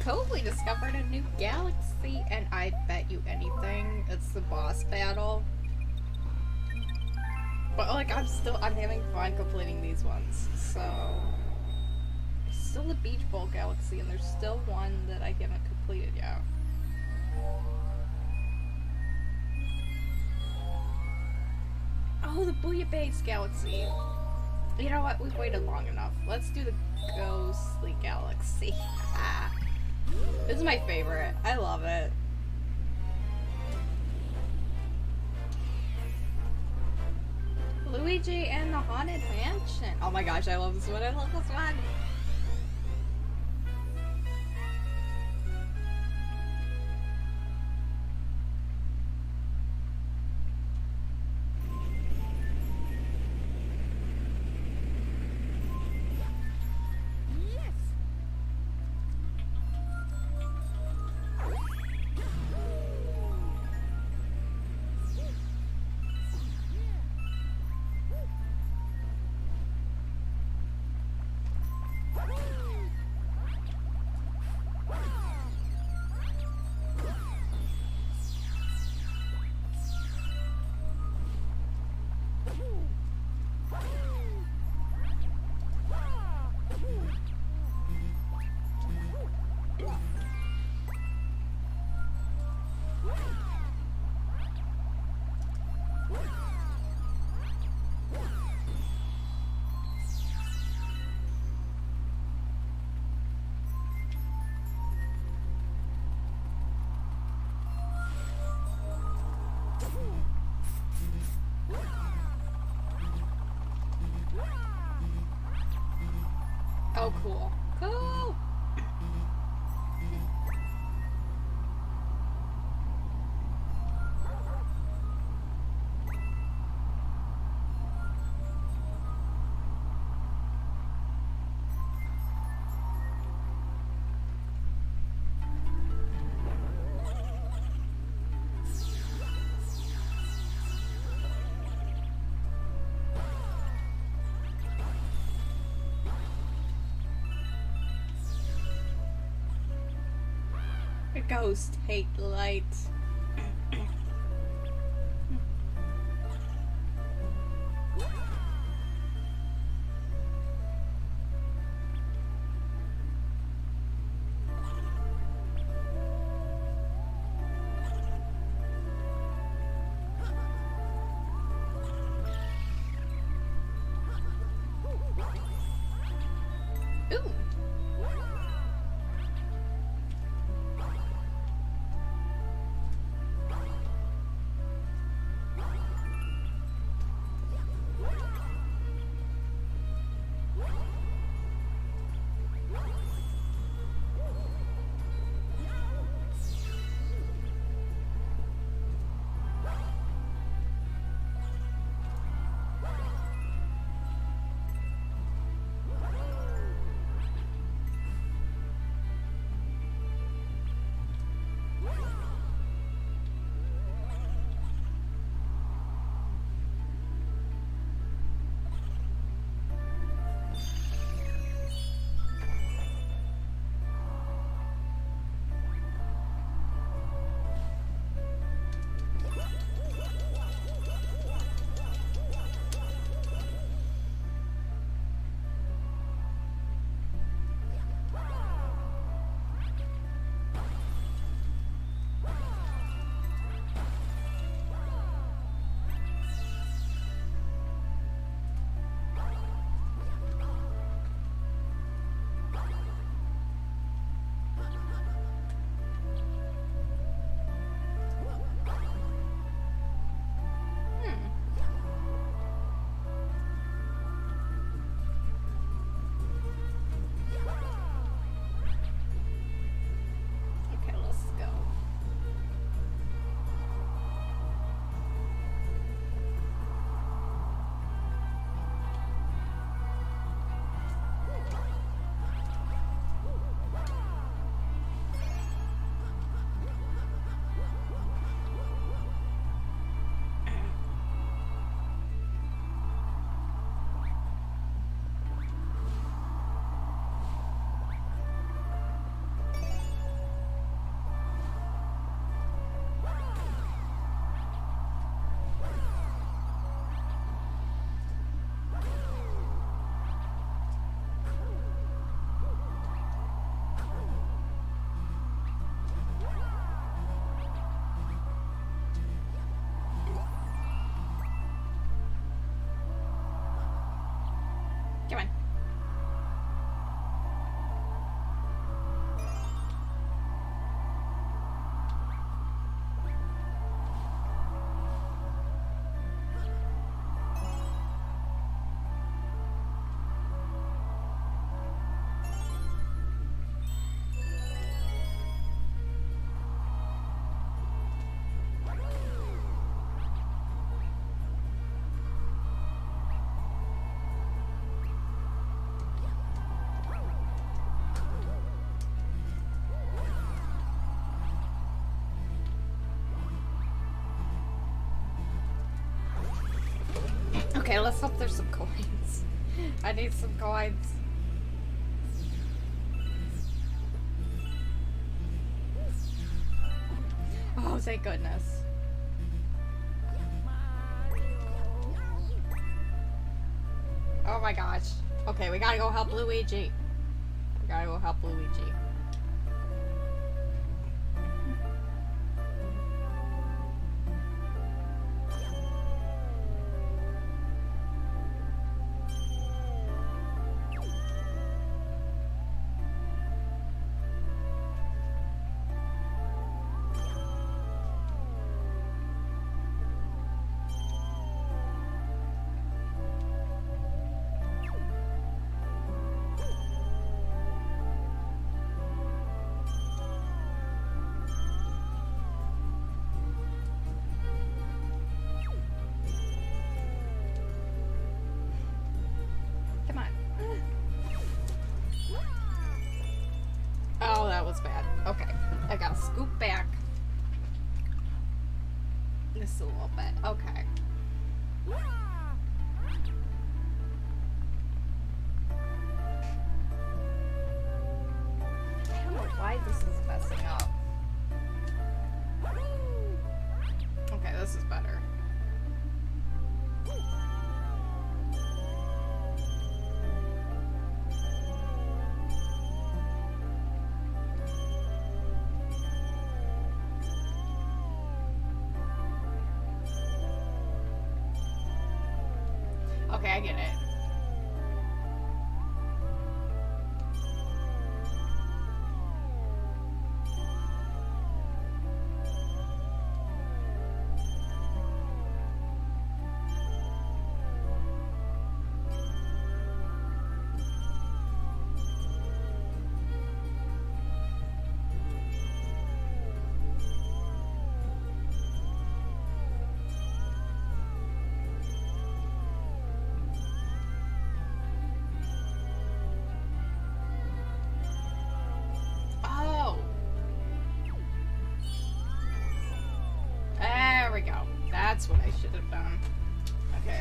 Totally discovered a new galaxy, and I bet you anything, it's the boss battle. But like, I'm having fun completing these ones, so. There's still the Beach Bowl Galaxy, and there's still one that I haven't completed yet. Oh, the Booyah Bass Galaxy. You know what, we've waited long enough. Let's do the Ghostly Galaxy. This is my favorite. I love it. Luigi and the Haunted Mansion. Oh my gosh, I love this one. I love this one. so cool. Cool! Ghost hate light. Okay, let's hope there's some coins. I need some coins. Oh, thank goodness. Oh my gosh. Okay, we gotta go help Luigi. We gotta go help Luigi. this a little bit. Okay. I don't know why this is messing up. Okay, this is better. Okay, I get it. That's what I should have done. Okay.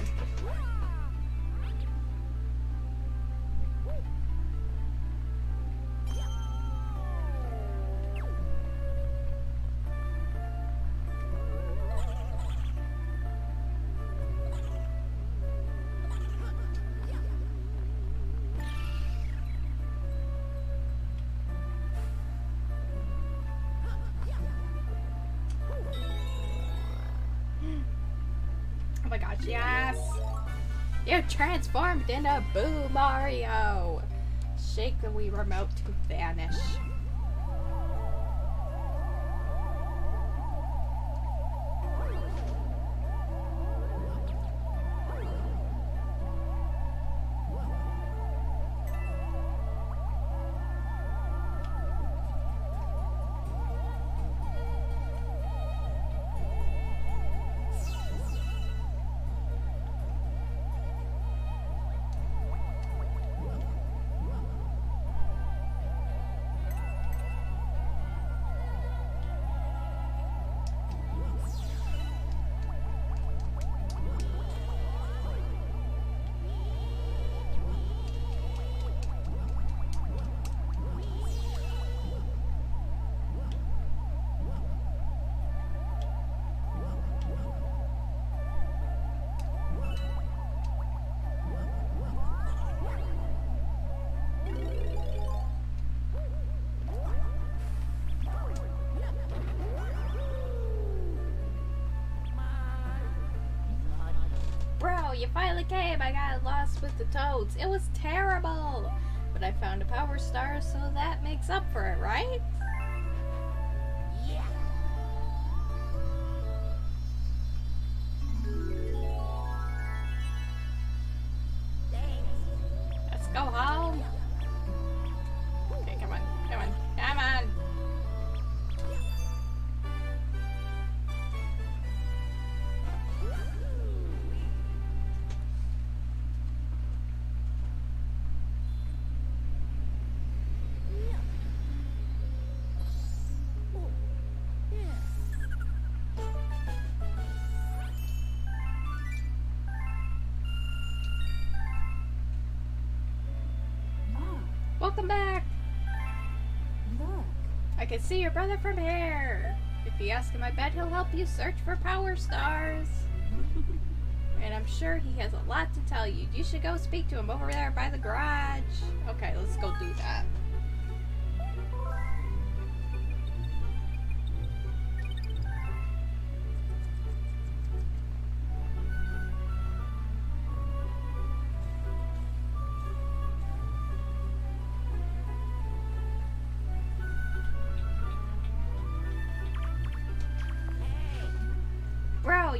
Yes! You transformed into Boo Mario! Shake the Wii remote to vanish. You finally came! I got lost with the toads. It was terrible! But I found a power star, so that makes up for it, right? Yeah. Let's go home! Okay, come on, come on, come on! Welcome back! Look. I can see your brother from here! If you ask him, I bet he'll help you search for power stars! And I'm sure he has a lot to tell you. You should go speak to him over there by the garage! Okay, let's go do that.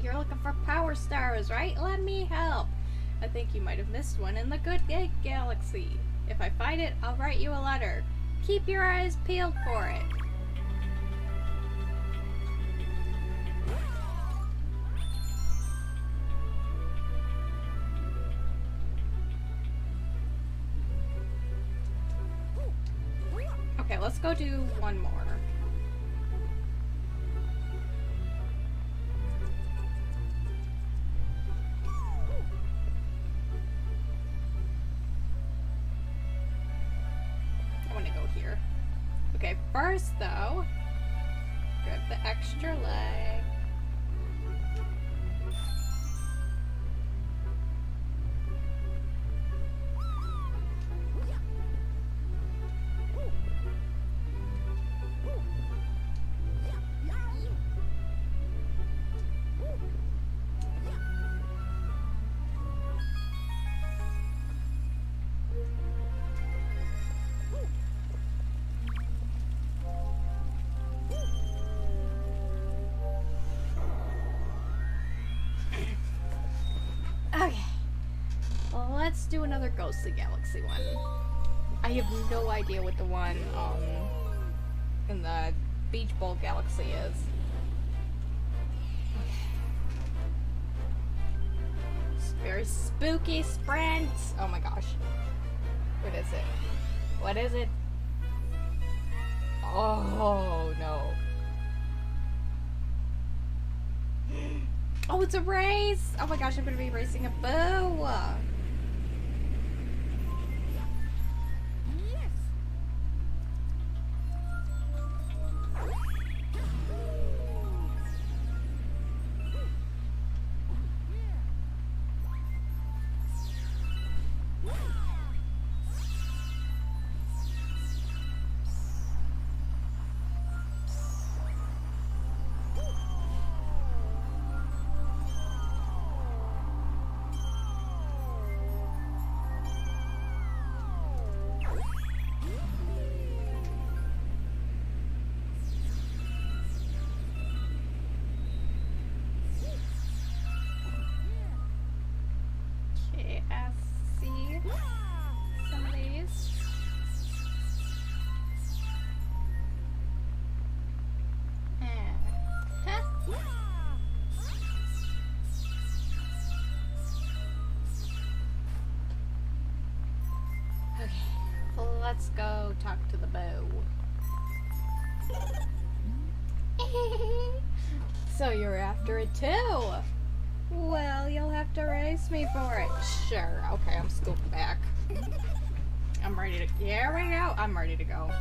You're looking for power stars, right? Let me help. I think you might have missed one in the Good Egg Galaxy. If I find it, I'll write you a letter. Keep your eyes peeled for it. Okay, let's go do one more. here. Okay, first though, grab the extra leg. Let's do another Ghostly Galaxy one. I have no idea what the one in the Beach Bowl Galaxy is. It's very spooky sprint. Oh my gosh. What is it? What is it? Oh no. Oh, it's a race. Oh my gosh, I'm gonna be racing a Boo. Let's go talk to the Boo. So you're after it too? Well, you'll have to race me for it. Sure. Okay, I'm scooped back. I'm ready to... Here we go. I'm ready to go.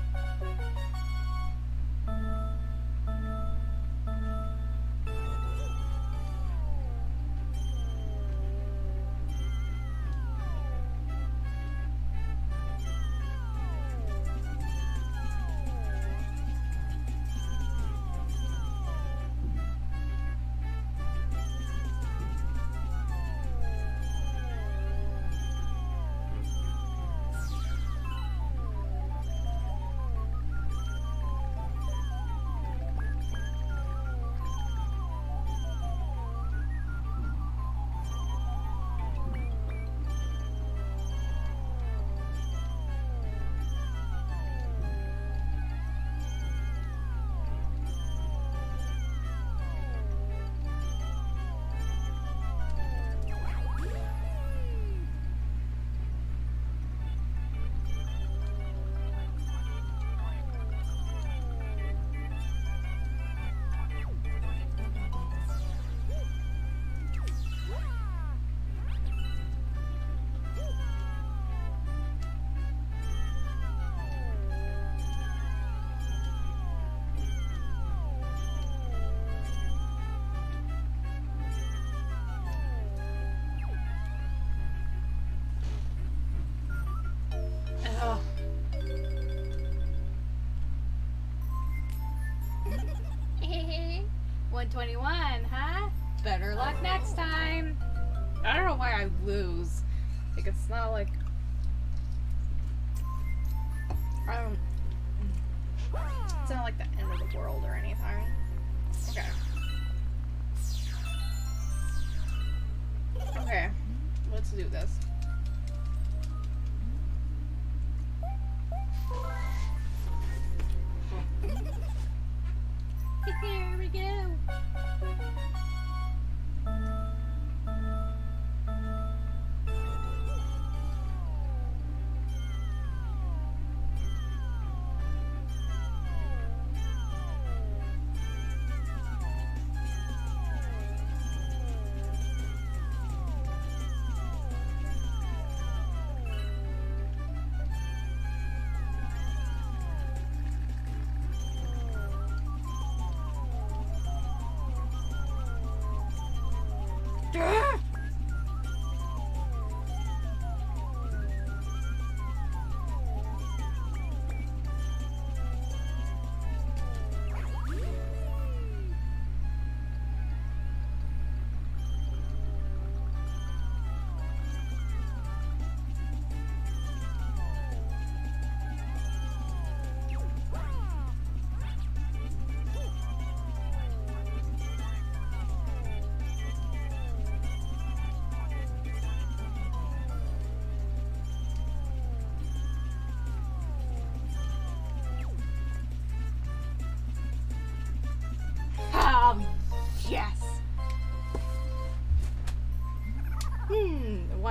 Huh? Better luck next time. I don't know why I lose. Like, it's not like... it's not like the end of the world or anything. Okay. Okay. Let's do this. Here we go.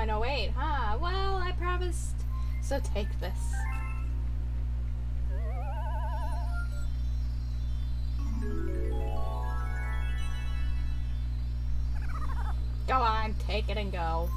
108, huh? Well, I promised, so take this. Go on, take it and go.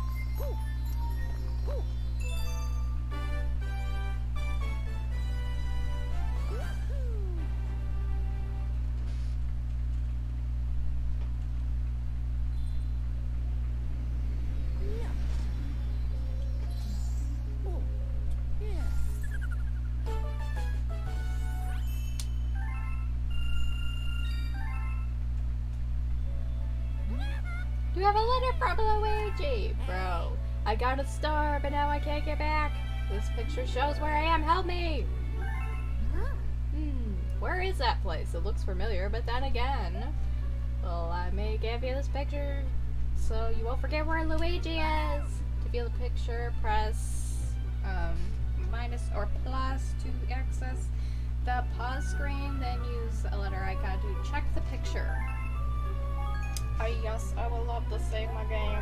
You have a letter from Luigi! Bro, I got a star, but now I can't get back. This picture shows where I am. Help me! Where is that place? It looks familiar, but then again... Well, I may give you this picture, so you won't forget where Luigi is! To view the picture, press... minus or plus to access the pause screen, then use a letter icon to check the picture. Oh yes, I would love to save my game.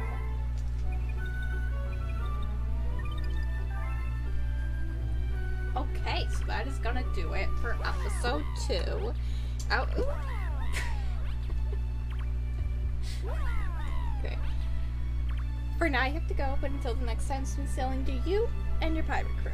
Okay, so that is gonna do it for episode 2. Okay. For now, I have to go, but until the next time, smooth sailing to you and your pirate crew.